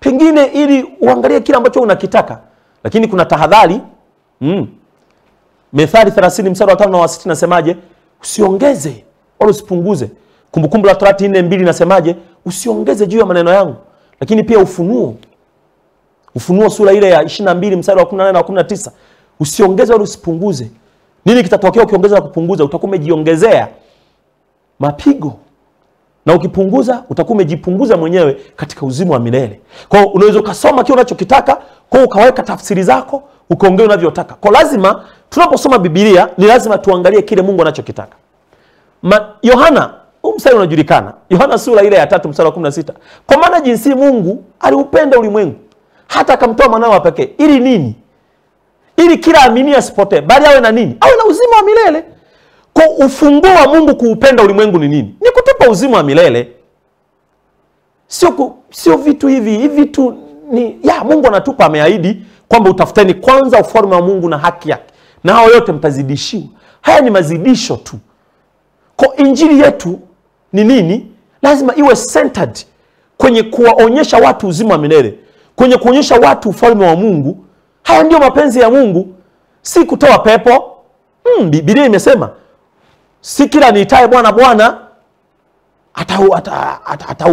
pengine ili uangalie kile ambacho unakitaka. Lakini kuna tahadhari. Methali 30:5 na 6 nasemaje? Usiongeze wala usipunguze. Kumbukumbu la Torati 4:2 nasemaje? Usiongeze juu ya maneno yangu. Lakini pia Ufunuo sura ile ya 22:18 na 19. Usiongeze wala usipunguze. Nini kitatokea ukiongeza na kupunguza? Utakuwa umejiongezea mapigo. Na ukipunguza utakuwa umejipunguza mwenyewe katika uzima wa milele. Kwa hiyo unaweza ukasoma kile unachokitaka, kwa ukaweka tafsiri zako, ukaongea unavyotaka. Kwa lazima tunaposoma Biblia ni lazima tuangalie kile Mungu anachokitaka. Yohana, mstari unajulikana. Yohana sura ile ya 3:16. Kwa maana jinsi Mungu aliupenda ulimwengu hata akamtoa mwanawe pekee, ili nini? Ili kila amini asipotee, bali awe na nini? Awe na uzima wa milele. Kwa ufunguo wa Mungu kuupenda ulimwengu ni nini? Ni kutupa uzima wa milele. Sio vitu hivi tu ni ya Mungu anatupa, ameahidi kwamba utafuteni kwanza ufalme wa Mungu na haki yake, na hao yote mtazidishiwa. Haya ni mazidisho tu. Kwa injili yetu ni nini? Lazima iwe centered kwenye kuwaonyesha watu uzima wa milele, kwenye kuonyesha watu ufalme wa Mungu. Haya ndio mapenzi ya Mungu. Si kutoa pepo. Biblia imesema si kila niitaye Bwana Bwana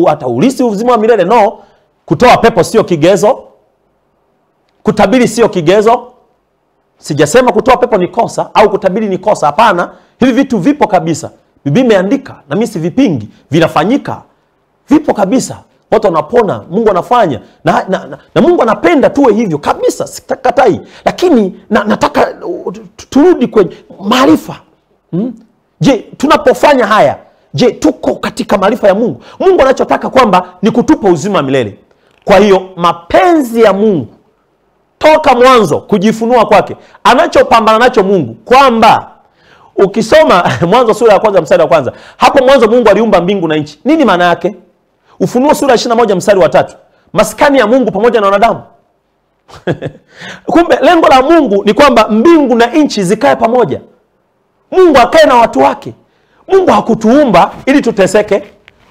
ataulisi uzima wa milele. No, kutoa pepo sio kigezo. Kutabiri sio kigezo. Sijasema kutoa pepo ni kosa au kutabiri ni kosa, hapana. Hivi vitu vipo kabisa. Biblia imeandika na mimi sivipingi, vinafanyika. Vipo kabisa. Watu wanapona, Mungu anafanya. Na Mungu anapenda tuwe hivyo kabisa, sitakatai. Lakini nataka turudi kwenye maarifa. Je, tunapofanya haya, je, tuko katika maarifa ya Mungu? Mungu anachotaka kwamba ni kutupa uzima wa milele. Kwa hiyo mapenzi ya Mungu toka mwanzo kujifunua kwake, anachopambana nacho Mungu kwamba ukisoma Mwanzo sura ya 1:1, hapo mwanzo Mungu aliumba mbingu na nchi. Nini maana yake? Ufunuo sura 21:3. Maskani ya Mungu pamoja na wanadamu. Kumbe lengo la Mungu ni kwamba mbingu na nchi zikae pamoja. Mungu akae na watu wake. Mungu hakutuumba ili tuteseke.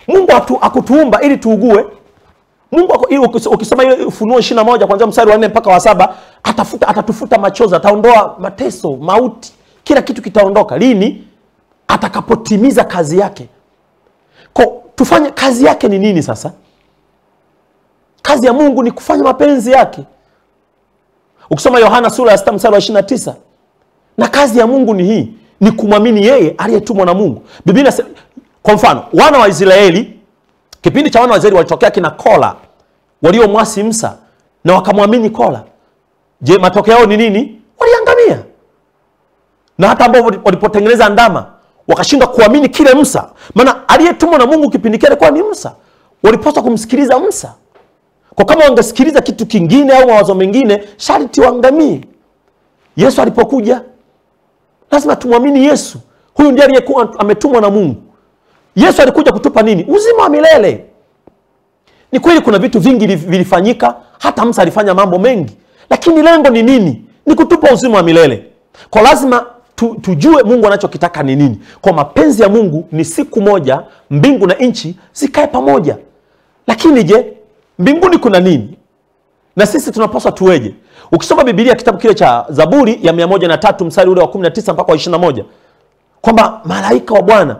Mungu hakutuumba ili tuugue. Mungu ukisoma ile Ufunuo 21 kuanzia 4 mpaka 7, atatufuta machozi, ataondoa mateso, mauti, Kila kitu kitaondoka. Lini? Atakapotimiza kazi yake. Ko, tufanye kazi yake ni nini sasa? Kazi ya Mungu ni kufanya mapenzi yake. Ukisoma Yohana sura ya 6:29. Na kazi ya Mungu ni hii, ni kumwamini yeye aliyetumwa na Mungu. Biblia inasema, kwa mfano, wana wa Israeli, kipindi cha wana wa Israeli walitokea kina Kola, waliomwasi Musa, na wakamwamini Kola. Je, matokeo yao ni nini? Waliangamia. Na hata ambao walipotengeneza ndama, wakashindwa kuamini kile Musa, maana aliyetumwa na Mungu kipindi kile kwa ni Musa. Walipaswa kumsikiliza Musa. Kwa kama wangesikiliza kitu kingine au mawazo mengine, sharti waangamie. Yesu alipokuja, lazima tumwamini Yesu. Huyu ndiye aliyekuwa ametumwa na Mungu. Yesu alikuja kutupa nini? Uzima wa milele. Ni kweli kuna vitu vingi vilifanyika, hata Musa alifanya mambo mengi. Lakini lengo ni nini? Ni kutupa uzima wa milele. Kwa lazima tujue Mungu anachokitaka ni nini. Kwa mapenzi ya Mungu ni siku moja mbingu na nchi zikae pamoja. Lakini je, mbinguni kuna nini? Na sisi tunapaswa tuweje? Ukisoma Biblia kitabu kile cha Zaburi ya 103 mstari ule wa 19 mpaka 21. Kwamba malaika wa Bwana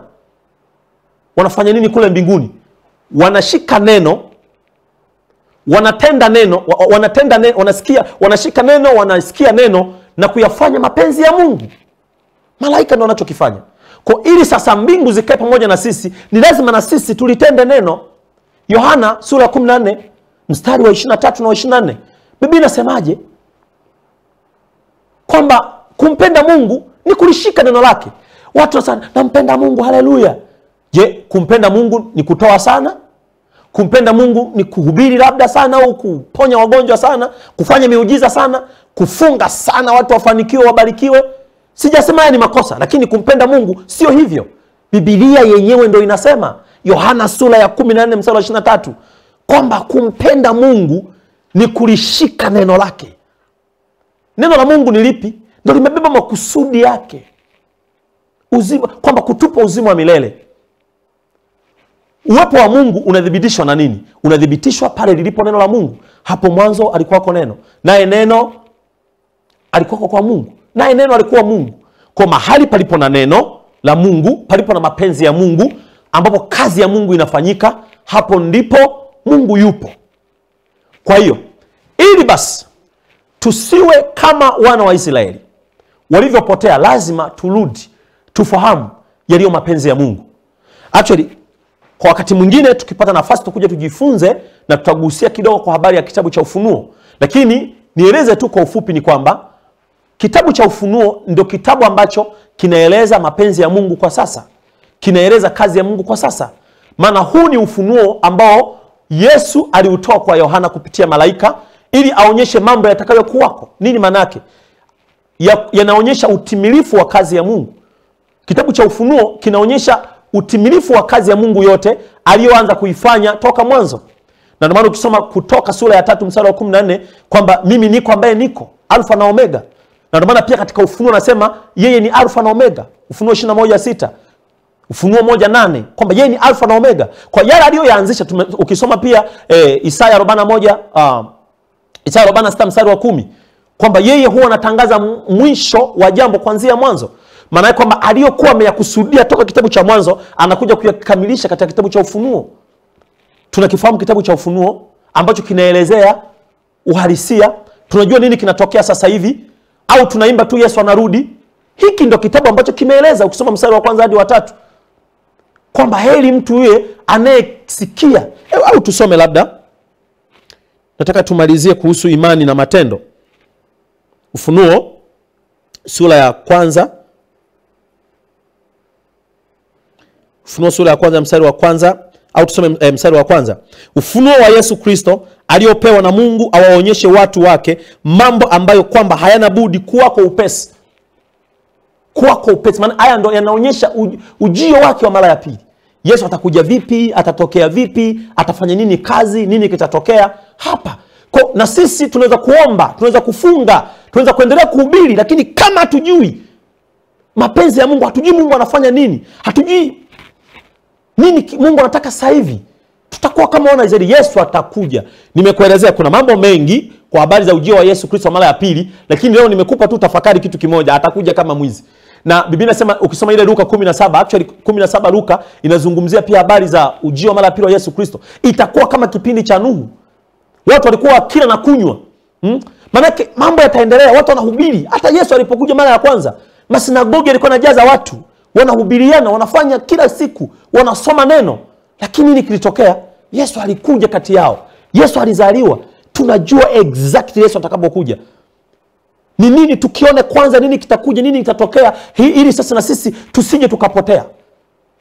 wanafanya nini kule mbinguni? Wanashika neno, wanatenda neno, wanashika neno, wanasikia neno na kuyafanya mapenzi ya Mungu. Malaika ndio wanachokifanya. Kwa ili sasa mbingu zikae pamoja na sisi, ni lazima na sisi tulitende neno. Yohana sura 14 mstari wa 23 na 24. Biblia inasemaje? Kwamba kumpenda Mungu ni kulishika neno lake. Watu sana nampenda Mungu, haleluya. Je, kumpenda Mungu ni kutoa sana? Kumpenda Mungu ni kuhubiri labda sana au kuponya wagonjwa sana, kufanya miujiza sana, kufunga sana watu wafanikiwe, wabarikiwe? Sijasema haya ni makosa, lakini kumpenda Mungu sio hivyo. Biblia yenyewe ndio inasema, Yohana sura ya 14 mstari wa 23, kwamba kumpenda Mungu ni kulishika neno lake. Neno la Mungu ni lipi? Ndio limebeba makusudi yake. Uzima, kwamba kutupa uzima wa milele. Uwepo wa Mungu unadhibitishwa na nini? Unadhibitishwa pale lilipo neno la Mungu. Hapo mwanzo alikuwako neno, naye neno alikuwako kwa Mungu, naye neno alikuwa Mungu. Kwa mahali palipo na neno la Mungu, palipo na mapenzi ya Mungu, ambapo kazi ya Mungu inafanyika, hapo ndipo Mungu yupo. Kwa hiyo, ili basi tusiwe kama wana wa Israeli walivyopotea, lazima turudi tufahamu yaliyo mapenzi ya Mungu. Actually, kwa wakati mwingine tukipata nafasi tukuje tujifunze na tutagusia kidogo kwa habari ya kitabu cha Ufunuo. Lakini nieleze tu kwa ufupi ni kwamba kitabu cha Ufunuo ndio kitabu ambacho kinaeleza mapenzi ya Mungu kwa sasa. Kinaeleza kazi ya Mungu kwa sasa. Maana huu ni ufunuo ambao Yesu aliutoa kwa Yohana kupitia malaika ili aonyeshe mambo yatakayokuwako. Nini maana yake? Yanaonyesha utimilifu wa kazi ya Mungu. Kitabu cha Ufunuo kinaonyesha utimilifu wa kazi ya Mungu yote aliyoanza kuifanya toka mwanzo. Na ndio maana ukisoma Kutoka sura ya 3 mstari wa 14 kwamba mimi niko ambaye niko, Alfa na Omega. Na ndio maana pia katika Ufunuo nasema yeye ni Alfa na Omega. Ufunuo 21:6. Ufunuo 1:8 kwamba yeye ni Alfa na Omega. Kwa yale aliyoyaanzisha ukisoma pia Isaya 41 Isaya 46 mstari wa 10 kwamba yeye huwa anatangaza mwisho wa jambo kuanzia mwanzo. Maana kwamba aliyokuwa ameyakusudia toka kitabu cha mwanzo anakuja kuyakamilisha katika kitabu cha Ufunuo. Tunakifahamu kitabu cha Ufunuo ambacho kinaelezea uhalisia. Tunajua nini kinatokea sasa hivi au tunaimba tu Yesu anarudi. Hiki ndio kitabu ambacho kimeeleza ukisoma mstari wa 1 hadi wa 3 kwamba heri mtu yule anayesikia. Au tusome labda, nataka tumalizie kuhusu imani na matendo. Ufunuo sura ya 1. Ufunuo sura ya 1 mstari wa 1 au tusome mstari wa 1. Ufunuo wa Yesu Kristo aliopewa na Mungu awaonyeshe watu wake mambo ambayo kwamba hayana budi kuwa kwa upesi. Kuwa kwa upesi, maana haya ndio yanaonyesha ujio wake wa mara ya pili. Yesu atakuja vipi, atatokea vipi, atafanya nini kazi, nini kitatokea hapa. Kwa na sisi tunaweza kuomba, tunaweza kufunga, tunaweza kuendelea kuhubiri, lakini kama hatujui mapenzi ya Mungu, hatujui Mungu anafanya nini, hatujui nini Mungu anataka sasa hivi, tutakuwa kama wana Israeli. Yesu atakuja. Nimekuelezea kuna mambo mengi kwa habari za ujio wa Yesu Kristo mara ya pili, lakini leo nimekupa tu tafakari kitu kimoja, atakuja kama mwizi. na Biblia inasema ukisoma ile Luka 17, actually 17 Luka inazungumzia pia habari za ujio mara pili wa Yesu Kristo. Itakuwa kama kipindi cha Nuhu. Watu walikuwa kila na kunywa. Manake mambo yataendelea, watu wanahubiri. Hata Yesu alipokuja mara ya kwanza, masinagogi yalikuwa yanajaza watu. Wanahubiriana, wanafanya kila siku, wanasoma neno. Lakini nini kilitokea? Yesu alikuja kati yao. Yesu alizaliwa. Tunajua exactly Yesu atakapokuja. Ni nini tukione kwanza, nini kitakuja, nini kitatokea, ili sasa na sisi tusije tukapotea.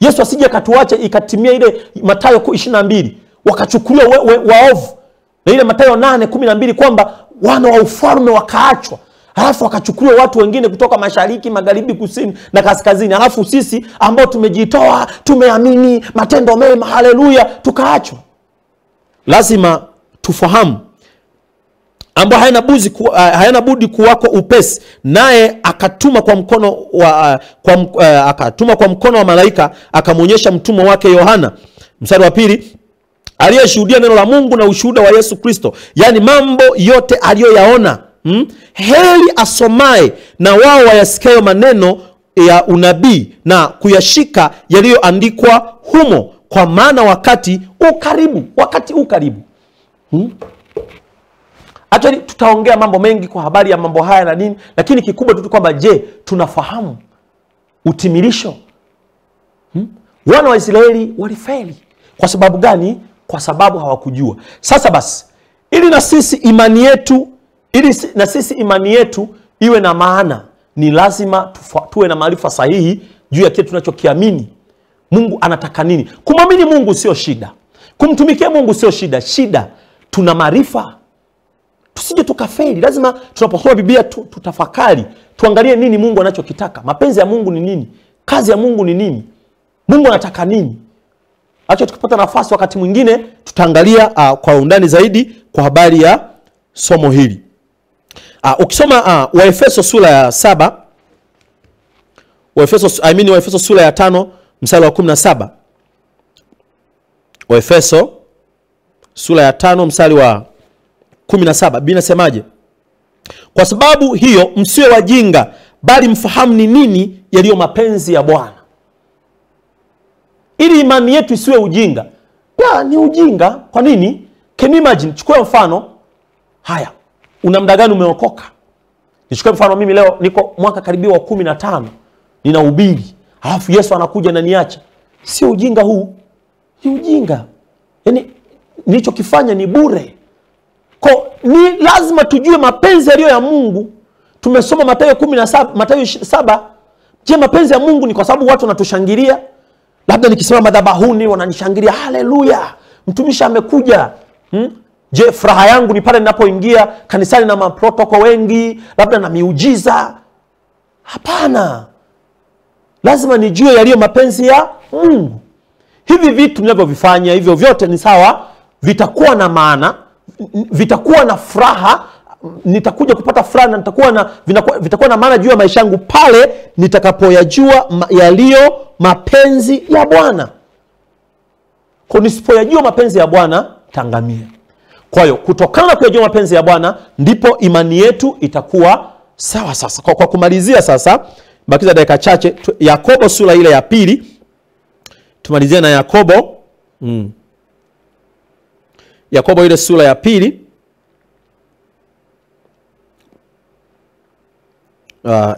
Yesu asije akatuacha ikatimia ile Mathayo 22, wakachukuliwa waovu. Na ile Mathayo 8:12 kwamba wana wa ufalme wakaachwa. Alafu wakachukuliwa watu wengine kutoka mashariki, magharibi, kusini na kaskazini. Alafu sisi ambao tumejitoa, tumeamini, matendo mema, haleluya, tukaachwa. Lazima tufahamu ambao hayana budi kuwako upesi, naye akatuma kwa mkono wa akatuma kwa mkono wa malaika akamwonyesha mtumwa wake Yohana, mstari wa 2, aliyeshuhudia neno la Mungu na ushuhuda wa Yesu Kristo, yani mambo yote aliyoyaona. Heri asomaye na wao wayasikayo maneno ya unabii na kuyashika yaliyoandikwa humo, kwa maana wakati ukaribu. Wakati ukaribu. Actually tutaongea mambo mengi kwa habari ya mambo haya na nini, lakini kikubwa tu kwamba je, tunafahamu utimilisho? Wana wa Israeli walifeli. Kwa sababu gani? Kwa sababu hawakujua. Sasa basi, ili na sisi imani yetu iwe na maana, ni lazima tuwe na maarifa sahihi juu ya kile tunachokiamini. Mungu anataka nini? Kumwamini Mungu sio shida. Kumtumikia Mungu sio shida. Shida tuna maarifa. Tusije tukafeli. Lazima tunaposoma Biblia tutafakari, tuangalie nini Mungu anachokitaka. Mapenzi ya Mungu ni nini? Kazi ya Mungu ni nini? Mungu anataka nini? Acha tukipata nafasi wakati mwingine tutaangalia kwa undani zaidi kwa habari ya somo hili. Ukisoma Waefeso sura ya 7, Waefeso sura ya 5 mstari wa 17. Waefeso sura ya 5 mstari wa 17, Biblia inasemaje? Kwa sababu hiyo msiwe wajinga, bali mfahamu ni nini yaliyo mapenzi ya Bwana. Ili imani yetu isiwe ujinga. Ya, ni ujinga. Kwa nini? Can you imagine? Chukua mfano. Haya, una muda gani umeokoka? Nichukue mfano mimi leo niko mwaka karibia wa 15. Ninahubiri. Alafu Yesu anakuja na niacha. Si ujinga huu. Ni ujinga. Yaani nilichokifanya ni bure. Kwa ni lazima tujue mapenzi yaliyo ya Mungu. Tumesoma Mathayo 17, Mathayo 7. Je, mapenzi ya Mungu ni kwa sababu watu wanatushangilia? Labda nikisema madhabahuni wananishangilia, haleluya, mtumishi amekuja. Je, furaha yangu ni pale ninapoingia kanisani na maprotoko wengi, labda na miujiza? Hapana. Lazima nijue yaliyo mapenzi ya Mungu. Hivi vitu ninavyovifanya, hivyo vyote ni sawa, vitakuwa na maana, vitakuwa na furaha, nitakuja kupata furaha, vitakuwa na maana juu ya maisha yangu pale nitakapoyajua yaliyo mapenzi ya Bwana. Kwa nisipoyajua mapenzi ya Bwana, tangamia. Kwa hiyo kutokana kuyajua mapenzi ya Bwana ndipo imani yetu itakuwa sawa. Sasa kwa kumalizia sasa, bakiza dakika chache, Yakobo sura ile ya 2, tumalizie na Yakobo. Yakobo ile sura ya 2,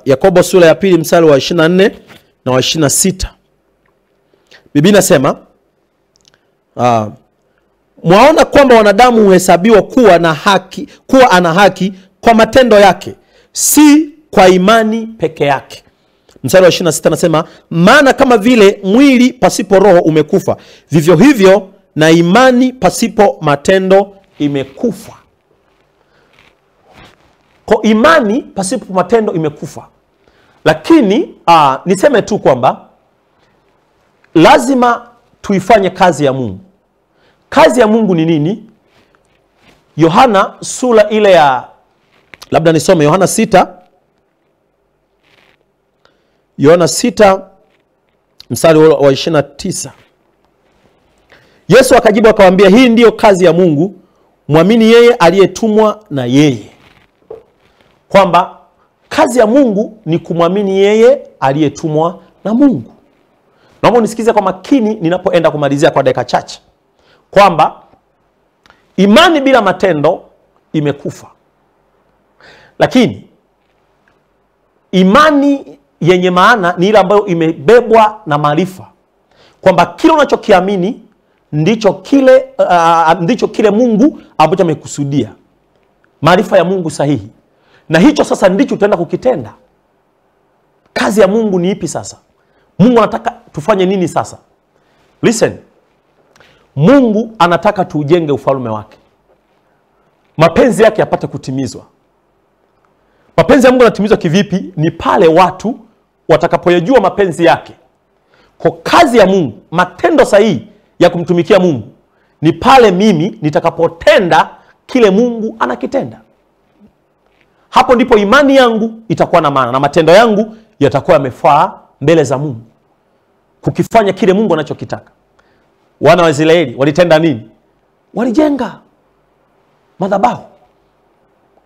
Yakobo sura ya 2 mstari wa 24 na wa 26. Biblia inasema, mwaona kwamba wanadamu huhesabiwa kuwa na haki, kuwa ana haki kwa matendo yake, si kwa imani peke yake. Mstari wa 26 anasema, maana kama vile mwili pasipo roho umekufa, vivyo hivyo na imani pasipo matendo imekufa. Kwa imani pasipo matendo imekufa. Lakini niseme tu kwamba lazima tuifanye kazi ya Mungu. Kazi ya Mungu ni nini? Yohana sura ile ya, labda nisome Yohana 6. Yohana 6 mstari wa 29. Yesu akajibu akamwambia, hii ndiyo kazi ya Mungu, muamini yeye aliyetumwa na yeye. Kwamba Kazi ya Mungu ni kumwamini yeye aliyetumwa na Mungu. Naomba unisikize kwa makini ninapoenda kumalizia kwa dakika chache, kwamba imani bila matendo imekufa. Lakini imani yenye maana ni ile ambayo imebebwa na maarifa, kwamba kile unachokiamini ndicho kile Mungu ambacho amekusudia. Maarifa ya Mungu sahihi. Na hicho sasa ndicho tutaenda kukitenda. Kazi ya Mungu ni ipi sasa? Mungu anataka tufanye nini sasa? Listen. Mungu anataka tuujenge ufalme wake, mapenzi yake yapate kutimizwa. Mapenzi ya Mungu yanatimizwa kivipi? Ni pale watu watakapoyajua mapenzi yake. Kwa kazi ya Mungu, matendo sahihi ya kumtumikia Mungu ni pale mimi nitakapotenda kile Mungu anakitenda. Hapo ndipo imani yangu itakuwa na maana na matendo yangu yatakuwa yamefaa mbele za Mungu, kukifanya kile Mungu anachokitaka. Wana wa Israeli walitenda nini? Walijenga madhabahu.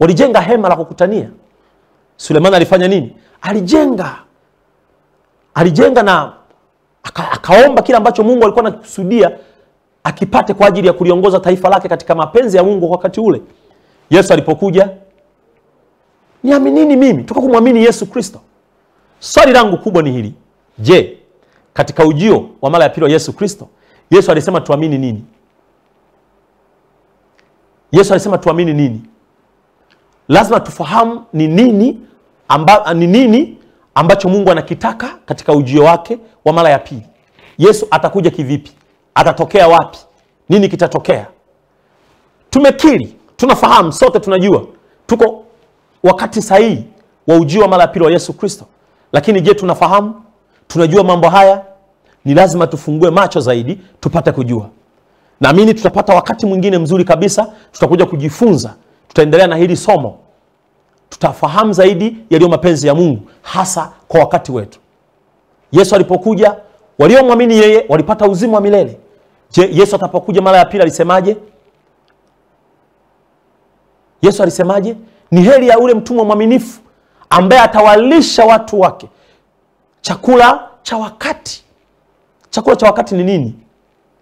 Walijenga hema la kukutania. Sulemani alifanya nini? Alijenga na akaomba kila ambacho Mungu alikuwa anakusudia akipate kwa ajili ya kuliongoza taifa lake katika mapenzi ya Mungu kwa wakati ule. Yesu alipokuja, niaminini mimi, tukakumwamini Yesu Kristo. Swali langu kubwa ni hili. Je, katika ujio wa mara ya pili wa Yesu Kristo, Yesu alisema tuamini nini? Yesu alisema tuamini nini? Lazima tufahamu ni nini ambacho Mungu anakitaka katika ujio wake wa mara ya pili. Yesu atakuja kivipi? Atatokea wapi? Nini kitatokea? Tumekiri, tunafahamu, sote tunajua tuko wakati sahihi wa ujio wa mara ya pili wa Yesu Kristo. Lakini je, tunafahamu? Tunajua mambo haya? Ni lazima tufungue macho zaidi tupate kujua. Naamini tutapata wakati mwingine mzuri kabisa, tutakuja kujifunza, tutaendelea na hili somo. Tutafahamu zaidi yaliyo mapenzi ya Mungu hasa kwa wakati wetu. Yesu alipokuja, waliomwamini yeye walipata uzima wa milele. Je, Yesu atapokuja mara ya pili alisemaje? Yesu alisemaje? Ni heri ya ule mtumwa mwaminifu ambaye atawalisha watu wake chakula cha wakati. Chakula cha wakati ni nini?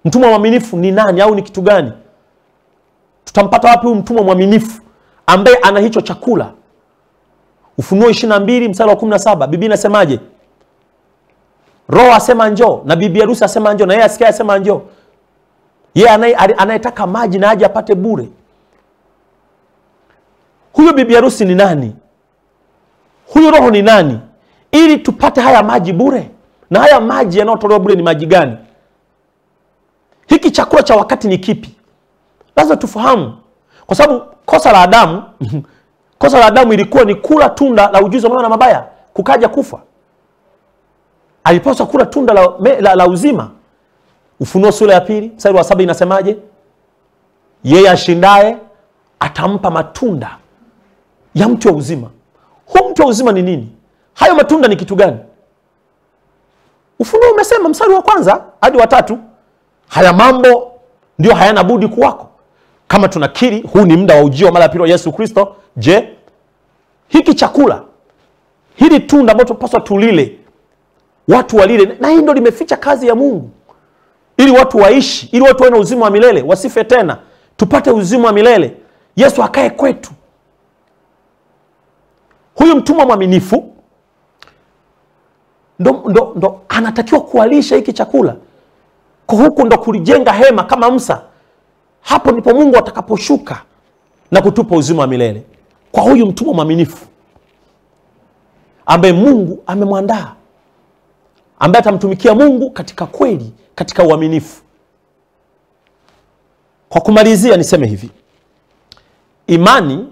Mtumwa mwaminifu ni nani au ni kitu gani? Tutampata wapi huyu mtumwa mwaminifu ambaye ana hicho chakula? Ufunuo 22 mstari wa 17 Biblia inasemaje? Roho asema njoo na bibi harusi asema njoo na yeye asikia asema njoo. Yeye anayetaka maji na aje apate bure. Huyo bibi harusi ni nani? Huyo roho ni nani? Ili tupate haya maji bure. Na haya maji yanayotolewa bure ni maji gani? Hiki chakula cha wakati ni kipi? Lazima tufahamu. Kwa sababu kosa la Adamu ilikuwa ni kula tunda la ujuzi wa mema na mabaya, kukaja kufa. Alipaswa kula tunda la uzima. Ufunuo sura ya 2 mstari wa 7 inasemaje? Yeye ashindaye atampa matunda ya mti wa uzima. Huu mti wa uzima ni nini? Hayo matunda ni kitu gani? Ufunuo umesema mstari wa 1 hadi wa 3, haya mambo ndio hayana budi kuwako. Kama tunakiri huu ni muda wa ujio wa mara ya pili wa Yesu Kristo, je, hiki chakula, hili tunda ambalo tunapaswa tulile, watu walile, na hii ndio limeficha kazi ya Mungu, ili watu waishi, ili watu waone uzima wa milele, wasife tena, tupate uzima wa milele, Yesu akae kwetu. Huyu mtumwa mwaminifu ndo anatakiwa kualisha hiki chakula. Kwa huku ndo kulijenga hema kama Musa. Hapo ndipo Mungu atakaposhuka na kutupa uzima wa milele. Kwa huyu mtumwa mwaminifu ambaye Mungu amemwandaa, ambaye atamtumikia Mungu katika kweli, katika uaminifu. Kwa kumalizia niseme hivi. Imani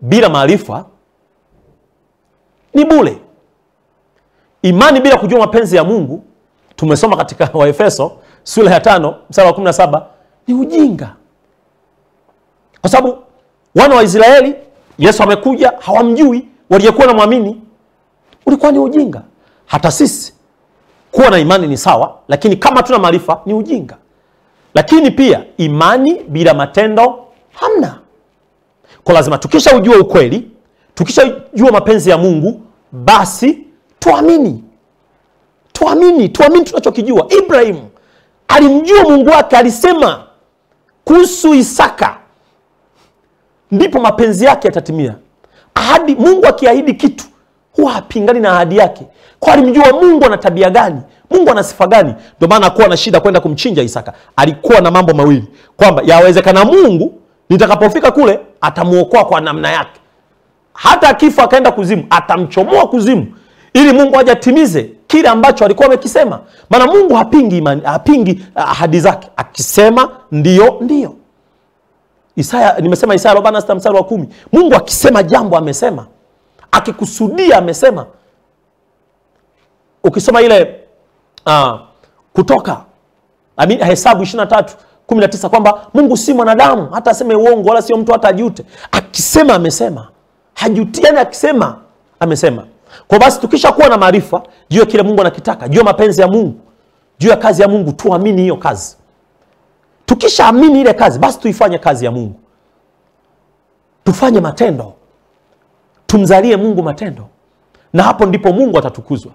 bila maarifa ni bure. Imani bila kujua mapenzi ya Mungu, tumesoma katika Waefeso sura ya 5 mstari wa 17, ni ujinga. Kwa sababu wana wa Israeli, Yesu amekuja, hawamjui, waliyekuwa na muamini, ulikuwa ni ujinga. Hata sisi kuwa na imani ni sawa, lakini kama tuna maarifa ni ujinga. Lakini pia imani bila matendo hamna. Kwa lazima tukisha ujua ukweli, Tukishajua mapenzi ya Mungu, basi tuamini. Tuamini tunachokijua. Ibrahim alimjua Mungu wake, alisema kuhusu Isaka, ndipo mapenzi yake yatatimia. Ahadi, Mungu akiahidi kitu huwa hapingani na ahadi yake. Kwa alimjua Mungu ana tabia gani? Mungu ana sifa gani? Ndio maana hakuwa na shida kwenda kumchinja Isaka. Alikuwa na mambo mawili, kwamba yawezekana Mungu nitakapofika kule atamuokoa kwa namna yake. Hata akifa akaenda kuzimu, atamchomoa kuzimu ili Mungu ajatimize kile ambacho alikuwa amekisema. Maana Mungu hapingi imani, hapingi ahadi zake. Akisema ndio, ndio. Isaya, nimesema Isaya 46 mstari wa 10. Mungu akisema jambo amesema. Akikusudia amesema. Ukisoma ile Kutoka Hesabu 23:19 kwamba Mungu si mwanadamu hata aseme uongo, wala sio mtu hata ajute. Akisema amesema. Hajutiani, akisema amesema. Kwa basi tukishakuwa na maarifa juu ya kile Mungu anakitaka, juu ya mapenzi ya Mungu, juu ya kazi ya Mungu, tuamini hiyo kazi. Tukishaamini ile kazi, basi tuifanye kazi ya Mungu. Tufanye matendo. Tumzalie Mungu matendo. Na hapo ndipo Mungu atatukuzwa.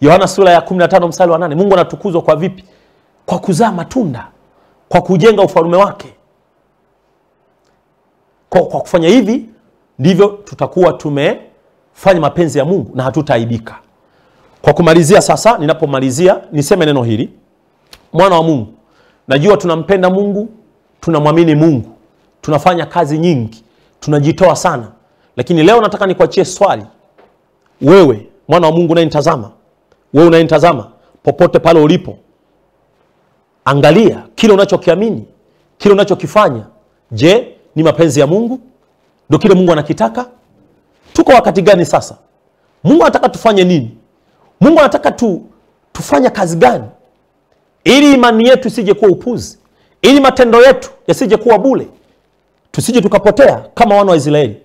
Yohana sura ya 15 mstari wa 8, Mungu anatukuzwa kwa vipi? Kwa kuzaa matunda, kwa kujenga ufalme wake. Kwa kufanya hivi ndivyo tutakuwa tumefanya mapenzi ya Mungu na hatutaaibika. Kwa kumalizia sasa, ninapomalizia niseme neno hili. Mwana wa Mungu, najua tunampenda Mungu, tunamwamini Mungu, tunafanya kazi nyingi, tunajitoa sana. Lakini leo nataka nikuachie swali. Wewe, mwana wa Mungu unayenitazama, wewe unayenitazama popote pale ulipo, angalia kile unachokiamini, kile unachokifanya. Je, ni mapenzi ya Mungu? Ndio kile Mungu anakitaka? Tuko wakati gani sasa? Mungu anataka tufanye nini? Mungu anataka tufanye kazi gani? Ili imani yetu isije kuwa upuzi, ili matendo yetu yasije kuwa bure, tusije tukapotea kama wana wa Israeli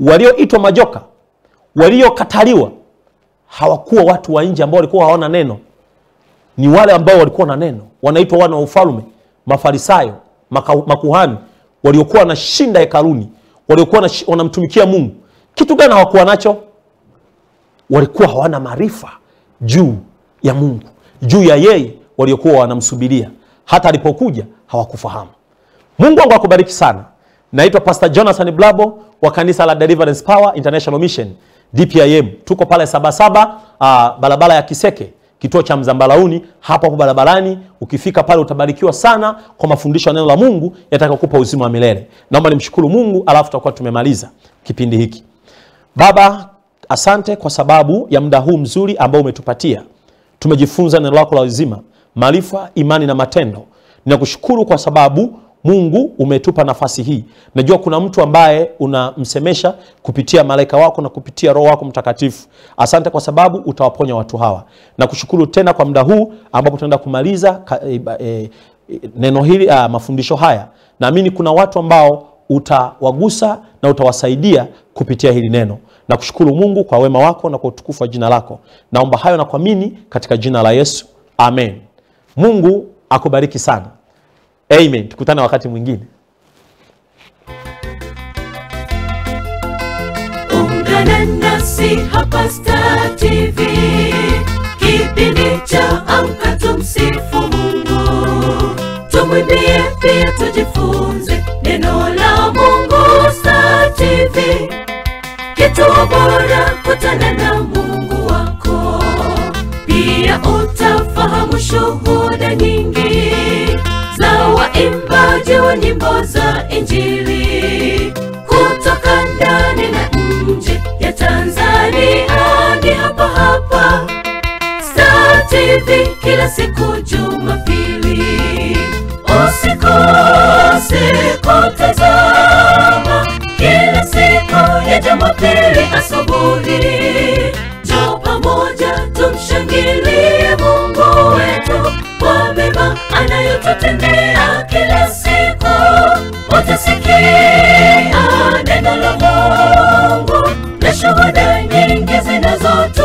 walioitwa majoka, waliokataliwa. Hawakuwa watu wa nje ambao walikuwa hawana neno. Ni wale ambao walikuwa na neno, wanaitwa wana wa ufalme, Mafarisayo, makuhani, waliokuwa wanashinda hekaluni, waliokuwa wanamtumikia Mungu. Kitu gani hawakuwa nacho? Walikuwa hawana maarifa juu ya Mungu, juu ya yeye waliokuwa wanamsubiria. Hata alipokuja hawakufahamu. Mungu wangu akubariki sana. Naitwa Pastor Jonathan Blabo wa kanisa la Deliverance Power International Mission DPIM. Tuko pale 77 barabara ya Kiseke, kituo cha Mzambalauni. Hapa hapo barabarani ukifika pale utabarikiwa sana kwa mafundisho ya neno la Mungu yatakayokupa uzima wa milele. Naomba nimshukuru Mungu, alafu tutakuwa tumemaliza kipindi hiki. Baba, asante kwa sababu ya muda huu mzuri ambao umetupatia. Tumejifunza neno lako la uzima, maarifa, imani na matendo. Ninakushukuru kwa sababu Mungu umetupa nafasi hii. Najua kuna mtu ambaye unamsemesha kupitia malaika wako na kupitia Roho wako Mtakatifu. Asante kwa sababu utawaponya watu hawa. Na kushukuru tena kwa muda huu ambapo tunaenda kumaliza neno hili, mafundisho haya. Naamini kuna watu ambao utawagusa na utawasaidia kupitia hili neno. Na kushukuru Mungu kwa wema wako na kwa utukufu wa jina lako. Naomba hayo na kuamini katika jina la Yesu. Amen. Mungu akubariki sana. Amen. Tukutane wakati mwingine. Ungana nasi hapa Star TV. Kipindi cha Amka Tumsifu Mungu. Tumwimbie pia tujifunze neno la Mungu. Star TV, kituo bora, kutana na Mungu wako. Pia utafahamu shuhuda nyingi za waimbaji wa nyimbo za Injili kutoka ndani na nje ya Tanzania. Ni hapa hapa Star TV kila siku Jumapili. Usikose kutazama kila siku ya Jumapili asubuhi. Njoo pamoja tumshangilie Mungu wetu kwa mema anayotutendea kila siku. Utasikia neno la Mungu na shuhuda nyingi zinazotoka.